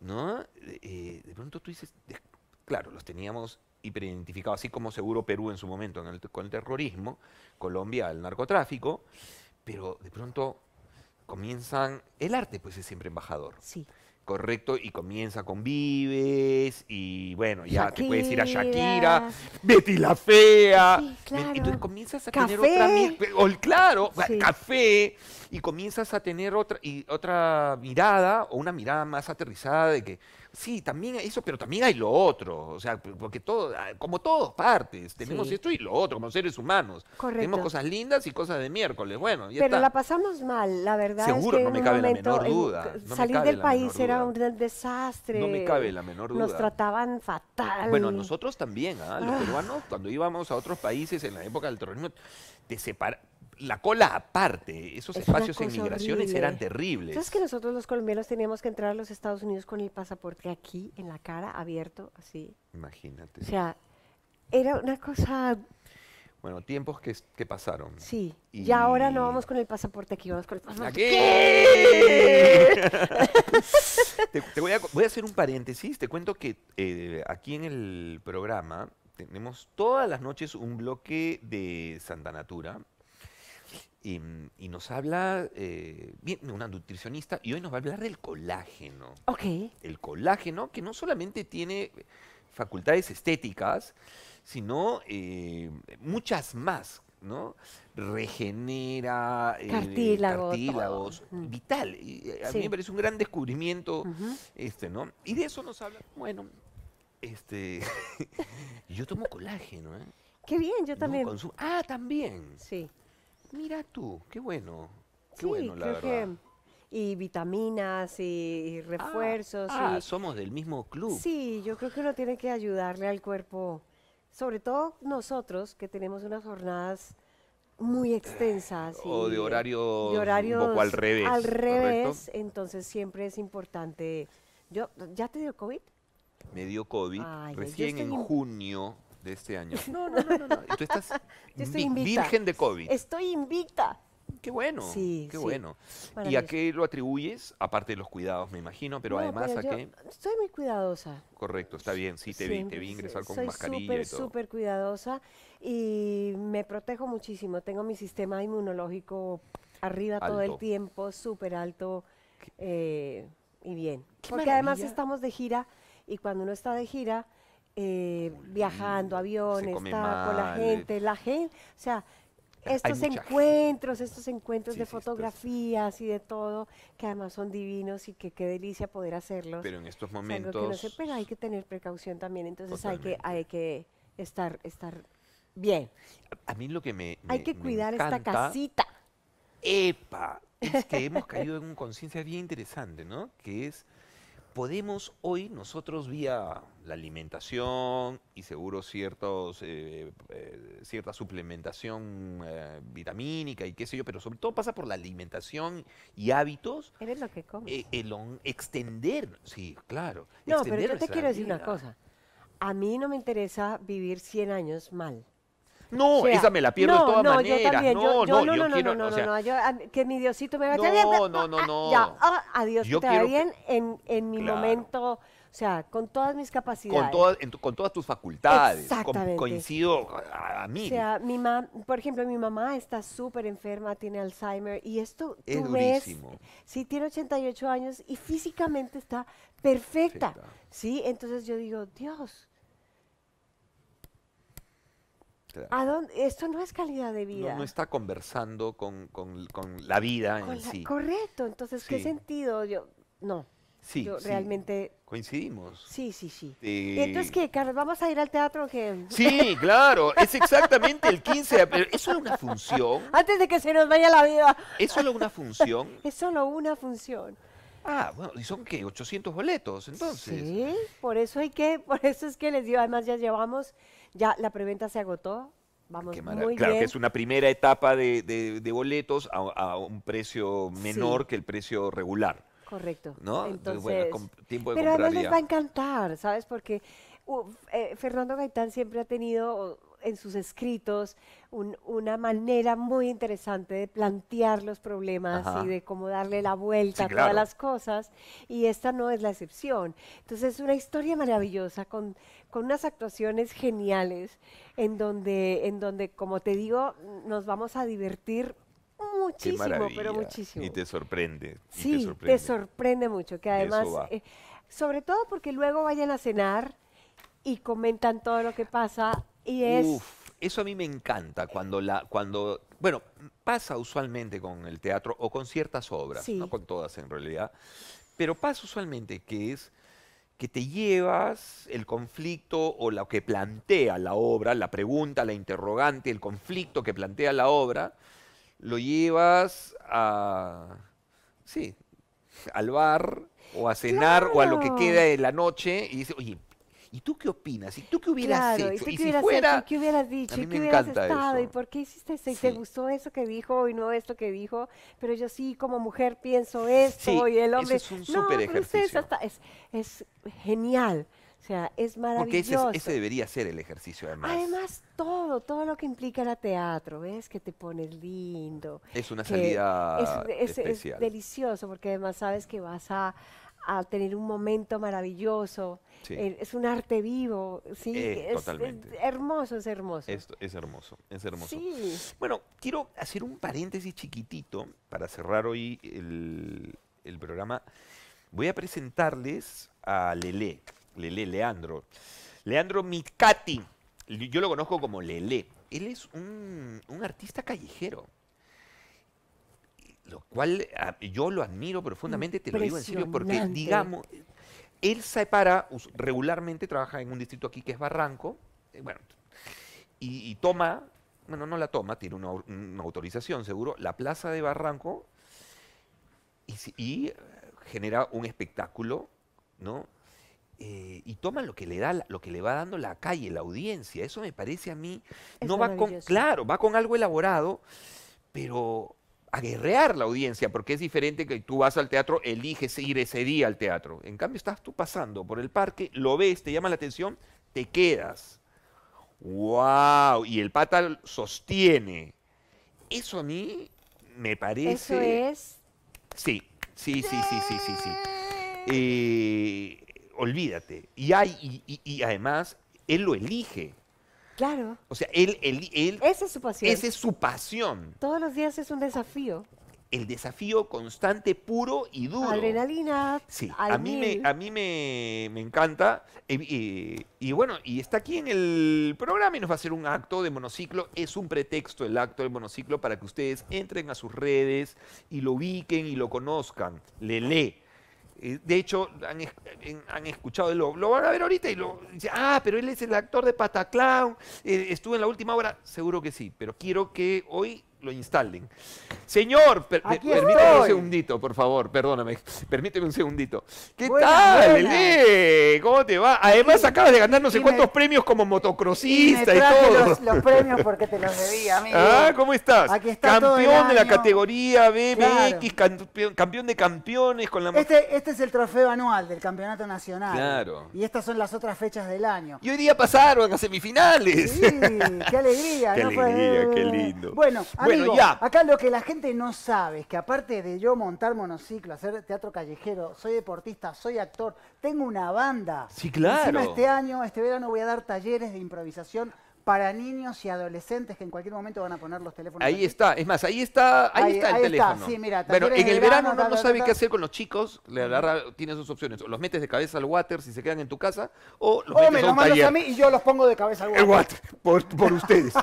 ¿No? Eh, de pronto tú dices, de, claro, los teníamos hiperidentificados, así como seguro Perú en su momento en el, con el terrorismo, Colombia el narcotráfico, pero de pronto comienzan, el arte pues es siempre embajador. Sí. Correcto, y comienza con Vives, y bueno, ya Shakira. Te puedes ir a Shakira, Betty la Fea. Sí, claro. Entonces comienzas a café. Tener otra... O, claro, sí. café, y comienzas a tener otra, y otra mirada, o una mirada más aterrizada de que, sí, también hay eso, pero también hay lo otro. O sea, porque todo, como todas partes, tenemos sí. esto y lo otro, como seres humanos. Correcto. Tenemos cosas lindas y cosas de miércoles, bueno, ya Pero está. La pasamos mal, la verdad Seguro, es que no me cabe la menor duda. No salir del país era un desastre. No me cabe la menor duda. Nos trataban fatal. Bueno, nosotros también, ¿eh? Los ah. peruanos, cuando íbamos a otros países en la época del terrorismo, te separa... la cola aparte, esos es espacios en migraciones horrible. Eran terribles. ¿Sabes que nosotros los colombianos teníamos que entrar a los Estados Unidos con el pasaporte aquí, en la cara, abierto, así? Imagínate. O sea, era una cosa... Bueno, tiempos que, que pasaron. Sí, y ya ahora no vamos con el pasaporte aquí, vamos con el pasaporte aquí. te, te voy, a, voy a hacer un paréntesis, te cuento que eh, aquí en el programa tenemos todas las noches un bloque de Santa Natura, Y, y nos habla eh, bien, una nutricionista, y hoy nos va a hablar del colágeno. Ok. El colágeno, que no solamente tiene facultades estéticas, sino eh, muchas más, ¿no? Regenera, cartílago, eh, cartílagos, todo. Vital. Y a sí. mí me parece un gran descubrimiento, uh-huh. este, ¿no? Y de eso nos habla. Bueno, este, yo tomo colágeno, ¿eh? Qué bien, yo también. No consumo. Ah, también. Sí. Mira tú, qué bueno, qué sí, bueno la verdad. Que y vitaminas y, y refuerzos. Ah, ah y, somos del mismo club. Sí, yo creo que uno tiene que ayudarle al cuerpo, sobre todo nosotros que tenemos unas jornadas muy extensas. O y, de, horario de horarios un poco al revés. Al revés, ¿correcto? Entonces siempre es importante. Yo, ¿ya te dio COVID? Me dio COVID Ay, recién en junio de este año. No, no, no, no, no. Tú estás yo estoy invicta. Virgen de COVID. Estoy invicta. Qué bueno, sí, qué sí. bueno. ¿Y a qué lo atribuyes? Aparte de los cuidados, me imagino, pero no, además pero a qué... Soy muy cuidadosa. Correcto, está bien, sí, te, sí, vi, te vi ingresar con soy mascarilla super, y todo. Soy súper cuidadosa y me protejo muchísimo. Tengo mi sistema inmunológico arriba alto. Todo el tiempo, súper alto eh, y bien. Qué Porque maravilla. Además estamos de gira y cuando uno está de gira, eh, viajando, aviones, está mal, con la gente, eh. la gente, o sea... Estos encuentros, gente. estos encuentros sí, de sí, fotografías estos... y de todo, que además son divinos y que qué delicia poder hacerlos. Pero en estos momentos... O sea, no sé, pero hay que tener precaución también, entonces hay que, hay que estar, estar bien. A mí lo que me, me Hay que me cuidar encanta, esta casita. ¡Epa! Es que hemos caído en una conciencia bien interesante, ¿no? Que es, podemos hoy nosotros vía la alimentación y seguro ciertos, eh, eh, cierta suplementación eh, vitamínica y qué sé yo, pero sobre todo pasa por la alimentación y hábitos. Eres lo que comes. Eh, el on, extender, sí, claro. No, pero yo te quiero decir una cosa. A mí no me interesa vivir cien años mal. No, o sea, esa me la pierdo no, de todas no, maneras. Yo también. No, yo, yo, no, yo no, quiero, no, no, o sea, no, yo, a, que mi Diosito me vaya no, bien. No, no, no, no. Ya, oh, adiós, yo te quiero, bien en, en mi claro. momento, o sea, con todas mis capacidades. Con, toda, en, con todas tus facultades. Exactamente. Con, coincido a, a mí. O sea, mi mamá, por ejemplo, mi mamá está súper enferma, tiene Alzheimer, y esto es tú durísimo. Ves, sí, tiene ochenta y ocho años y físicamente está perfecta, perfecta. ¿Sí? Entonces yo digo, Dios... Claro. ¿A dónde? Esto no es calidad de vida. No, no está conversando con, con, con la vida con en la, sí. Correcto, entonces, sí. ¿qué sentido? Yo, no, sí, yo sí. realmente... Coincidimos. Sí, sí, sí. Eh... ¿Y entonces qué, Carlos? ¿Vamos a ir al teatro? ¿Qué? Sí, claro, es exactamente el quince de abril. ¿Es solo una función? Antes de que se nos vaya la vida. ¿Es solo una función? Es solo una función. Ah, bueno, ¿y son qué? ochocientos boletos, entonces. Sí, por eso hay que, por eso es que les digo, además ya llevamos... Ya la preventa se agotó, vamos muy bien. Claro que es una primera etapa de, de, de boletos a, a un precio menor sí. que el precio regular. Correcto. ¿No? Entonces, bueno, tiempo de pero además les va a encantar, ¿sabes? Porque uh, eh, Fernando Gaitán siempre ha tenido en sus escritos un, una manera muy interesante de plantear los problemas Ajá. y de cómo darle la vuelta sí, a todas claro. las cosas, y esta no es la excepción. Entonces es una historia maravillosa con, con unas actuaciones geniales en donde, en donde, como te digo, nos vamos a divertir muchísimo, pero muchísimo. Y te sorprende. Y sí, te sorprende. te sorprende mucho, que además, eh, sobre todo porque luego vayan a cenar y comentan todo lo que pasa. Y es... Uf, eso a mí me encanta cuando la, cuando, bueno, pasa usualmente con el teatro o con ciertas obras, sí. no con todas en realidad, pero pasa usualmente que es que te llevas el conflicto o lo que plantea la obra, la pregunta, la interrogante, el conflicto que plantea la obra, lo llevas a, sí, al bar o a cenar claro. o a lo que queda de la noche y dices, oye, ¿y tú qué opinas? ¿Y tú qué hubieras claro, hecho? ¿Y, tú ¿Y qué si hubieras fuera? Hecho, ¿Qué hubieras dicho? A mí me ¿Qué hubieras estado? Eso. ¿Y por qué hiciste eso? ¿Y sí. te gustó eso que dijo y no esto que dijo? Pero yo sí, como mujer, pienso esto sí, y el hombre... Eso es un no, súper ejercicio. Hasta, es, es genial, o sea, es maravilloso. Porque ese, ese debería ser el ejercicio, además. Además, todo, todo lo que implica el teatro, ¿ves? Que te pones lindo. Es una salida es, es, especial. Es delicioso, porque además sabes que vas a... a tener un momento maravilloso, sí. eh, es un arte vivo, sí, eh, es, totalmente. es hermoso, es hermoso. Es, es hermoso, es hermoso. Sí. Bueno, quiero hacer un paréntesis chiquitito para cerrar hoy el, el programa. Voy a presentarles a Lelé, Lelé, Leandro. Leandro Mikati, yo lo conozco como Lelé. Él es un, un artista callejero. Lo cual yo lo admiro profundamente, te lo digo en serio, porque digamos, él se para, regularmente trabaja en un distrito aquí que es Barranco, y, bueno, y, y toma, bueno, no la toma, tiene una, una autorización seguro, la plaza de Barranco, y y genera un espectáculo, ¿no? Eh, y toma lo que le da, lo que le va dando la calle, la audiencia. Eso me parece a mí, es no va con, claro, va con algo elaborado, pero aguerrear la audiencia, porque es diferente que tú vas al teatro, eliges ir ese día al teatro. En cambio, estás tú pasando por el parque, lo ves, te llama la atención, te quedas. ¡Wow! Y el pata sostiene. Eso a mí me parece... ¿Eso es? Sí, sí, sí, sí, sí, sí, sí. Eh... Olvídate. Y, hay, y, y, y además, él lo elige. Claro. O sea, él, él, él... Esa es su pasión. Esa es su pasión. Todos los días es un desafío. El desafío constante, puro y duro. Adrenalina. Sí. A mí, me, a mí me, me encanta. Eh, eh, y bueno, y está aquí en el programa y nos va a hacer un acto de monociclo. Es un pretexto el acto del monociclo para que ustedes entren a sus redes y lo ubiquen y lo conozcan. Le lee. De hecho, han, han escuchado, lo, lo van a ver ahorita y lo dicen, ah, pero él es el actor de Pataclaun, eh, estuvo en la última hora, seguro que sí, pero quiero que hoy lo instalen. Señor, per, permítame un segundito, por favor, perdóname, permíteme un segundito. ¿Qué buenas, tal, buenas. Lele? ¿Cómo te va? Además, sí, acabas de ganar no sé cuántos me, premios como motocrossista y, me traje y todo. Los, los premios porque te los debía, amigo. Ah, ¿cómo estás? Aquí está campeón de la categoría B M X, claro. campeón, campeón de campeones con la este, este es el trofeo anual del campeonato nacional. Claro. Y estas son las otras fechas del año. Y hoy día pasaron a semifinales. Sí, qué alegría. Qué ¿no? alegría, qué lindo. Bueno, Amigo, bueno, ya. Acá lo que la gente no sabe es que aparte de yo montar monociclo, hacer teatro callejero, soy deportista, soy actor, tengo una banda. Sí, claro. Encima este año, este verano voy a dar talleres de improvisación para niños y adolescentes que en cualquier momento van a poner los teléfonos. Ahí aquí. Está, es más, ahí está, ahí ahí, está el ahí teléfono. Está, sí, mira, bueno, en el verano, verano no, no sabe qué hacer con los chicos, le agarra, tienes dos opciones, o los metes de cabeza al water si se quedan en tu casa, o los o metes me los a un taller. A mí y yo los pongo de cabeza al water. El water, por, por ustedes.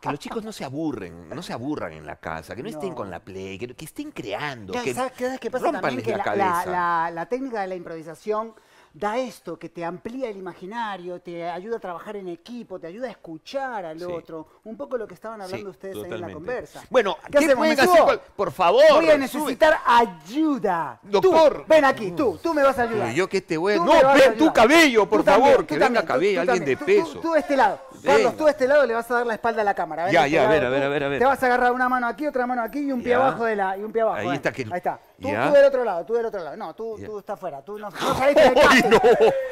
Que los chicos no se aburren, no se aburran en la casa, que no, no. estén con la play, que, que estén creando, ya, que ¿sabes qué pasa también? Que la, la, la, la, la técnica de la improvisación da esto, que te amplía el imaginario, te ayuda a trabajar en equipo, te ayuda a escuchar al sí. otro. Un poco lo que estaban hablando sí, ustedes totalmente. ahí en la conversa. Bueno, ¿qué, ¿qué hacemos? Pueden hacer con... Por favor. Voy a necesitar sube. ayuda. Doctor. Tú, ven aquí, tú, tú me vas a ayudar. Pero yo que te voy a... No, ven tu cabello, por tú favor, también, que venga también, cabello, tú, alguien tú, de peso. Tú, tú de este lado. Venga. Carlos, tú de este lado le vas a dar la espalda a la cámara. Ven, ya, este ya, lado, a ver, a ver, a ver, a ver. Te vas a agarrar una mano aquí, otra mano aquí y un pie ya. abajo de la... Y un pie abajo, ahí está. Ahí está. Tú, tú del otro lado, tú del otro lado. No, tú, tú estás fuera. Tú no saliste del casting. No.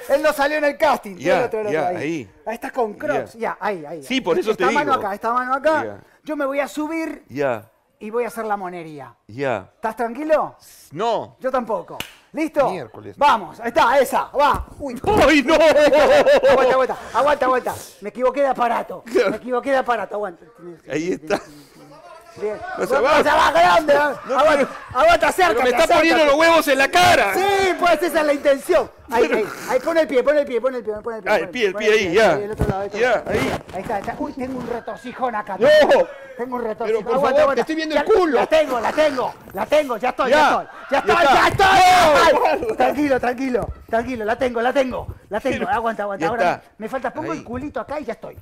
Él no salió en el casting. Yeah, el otro, el otro, yeah, ahí. ahí. Ahí estás con Crocs. Ya, yeah. yeah, ahí, ahí. Sí, por eso esta te digo. Esta mano acá, esta mano acá. Yeah. Yo me voy a subir yeah. y voy a hacer la monería. Ya. Yeah. ¿Estás tranquilo? No. Yo tampoco. ¿Listo? Miércoles. Vamos, ahí está, esa, va. ¡Uy, ¡Uy no! Aguanta, aguanta, aguanta, aguanta. Me equivoqué de aparato. Me equivoqué de aparato, aguanta. Ahí está. Bien. Vas abajo, grande. No, aguanta, aguanta, acércate. Me está acércate. poniendo los huevos en la cara. Sí, pues esa es la intención. Ahí, pero... ahí, ahí, pon el pie, pon el pie, pon el pie, pon el pie. Ah, el pie, el pie, ahí, ya. Ahí está, ahí está. Uy, tengo un retorcijón acá. No. Tengo un retorcijón. Pero por aguanta, favor, aguanta. Te estoy viendo ya, el culo. La tengo, la tengo, la tengo, ya estoy, ya, ya estoy, ya estoy, ya estoy. Ya estoy. No, tranquilo, tranquilo, tranquilo, la tengo, la tengo, la tengo. Pero, aguanta, aguanta. Ahora me falta, pongo ahí. el culito acá y ya estoy.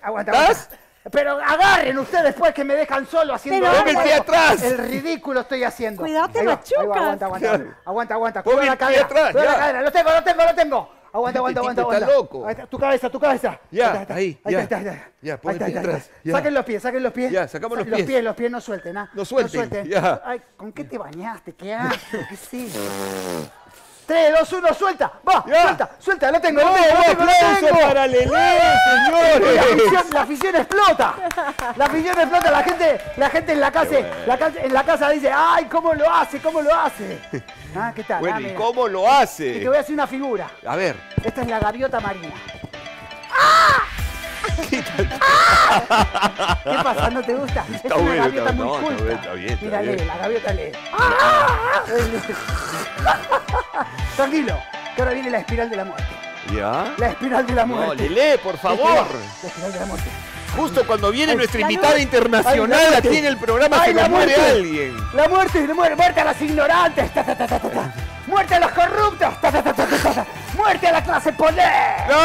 Aguanta, aguanta. Pero agarren ustedes después que me dejan solo haciendo el, pie atrás. el ridículo estoy haciendo. Cuidado, te machucas. Aguanta, aguanta, aguanta, aguanta. Cuidado la cadera, atrás, cuidado la cadera. Lo tengo, lo tengo, lo tengo. Aguanta, aguanta, aguanta, aguanta. Está loco. Tu cabeza, tu cabeza. Ya, ahí, ahí está, ya. Ahí está, atrás. Saquen los pies, saquen los pies. Ya, sacamos los pies. Los pies, los pies no suelten, ¿ah? No suelten. Ay, ¿con qué te bañaste? ¿Qué haces? ¿Qué sí? tres, dos, uno, suelta, va, yeah. suelta, suelta, lo tengo, no, lo tengo, lo tengo, lo tengo. Para Lelé, señores. La afición, la afición explota, la afición explota, la gente, la gente en la casa, bueno. la, en la casa dice, ay, cómo lo hace, cómo lo hace. Ah, ¿qué tal? Bueno, ah, ¿y cómo lo hace? Y te voy a hacer una figura. A ver. Esta es la gaviota marina. ¡Ah! ¿Qué, ¡Ah! ¿Qué pasa? ¿No te gusta? Está es una bueno, gaviota está, muy no, culta. Está bien, está Mira, bien. Lee, la gaviota lee. ¡Ah! Tranquilo, que ahora viene la espiral de la muerte. ¿Ya? La espiral de la muerte. No, Lele, por favor. La espiral, la espiral de la muerte. Justo cuando viene ay, nuestra invitada internacional, ay, aquí en el programa ay, se nos muere alguien. La muerte, la muerte, muerte a las ignorantes. Ta, ta, ta, ta, ta. Muerte a los corruptos. Ta, ta, ta, ta, ta, ta. ¡Muerte a la clase poder! ¡No!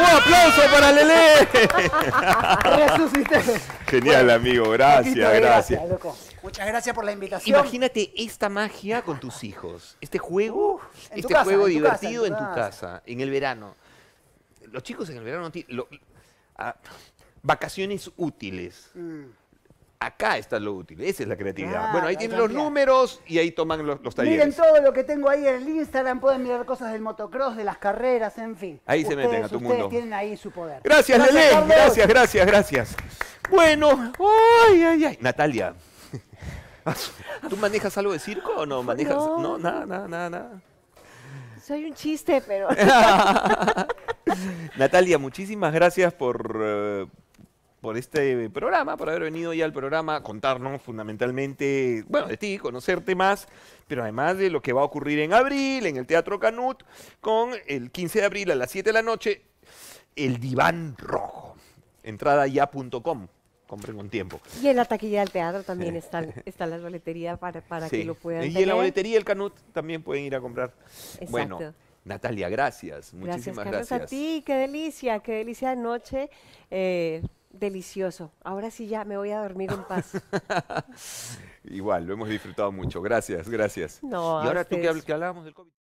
¡Un aplauso para Lele! Resucité. Genial, bueno, amigo. Gracias, poquito, gracias. gracias loco. Muchas gracias por la invitación. Imagínate esta magia con tus hijos. Este juego, Uf, este casa, juego en divertido casa, en, tu en tu casa, en el verano. Los chicos en el verano... Lo, a, vacaciones útiles. Mm. Acá está lo útil, esa es la creatividad. Ah, bueno, ahí tienen los números y ahí toman los, los talleres. Miren todo lo que tengo ahí en el Instagram, pueden mirar cosas del motocross, de las carreras, en fin. Ahí ustedes, se meten a tu mundo. Ustedes tienen ahí su poder. Gracias, gracias Lelén, Carlos. gracias, gracias, gracias. Bueno, ay, ay, ay. Natalia, ¿tú manejas algo de circo o no? ¿Manejas? No, no nada, nada, nada, nada. Soy un chiste, pero... Natalia, muchísimas gracias por... Uh, por este programa, por haber venido ya al programa, contarnos fundamentalmente, bueno, de ti, conocerte más, pero además de lo que va a ocurrir en abril, en el Teatro Canut, con el quince de abril a las siete de la noche, El Diván Rojo, entrada ya punto com, compren con tiempo. Y en la taquilla del teatro también están, está la boletería para, para sí. que lo puedan y tener. Y en la boletería del Canut también pueden ir a comprar. Exacto. Bueno, Natalia, gracias, muchísimas gracias. Gracias a ti, qué delicia, qué delicia de noche. Eh, Delicioso. Ahora sí ya me voy a dormir en paz. Igual, lo hemos disfrutado mucho. Gracias, gracias. No, y ahora tú que hablábamos del COVID.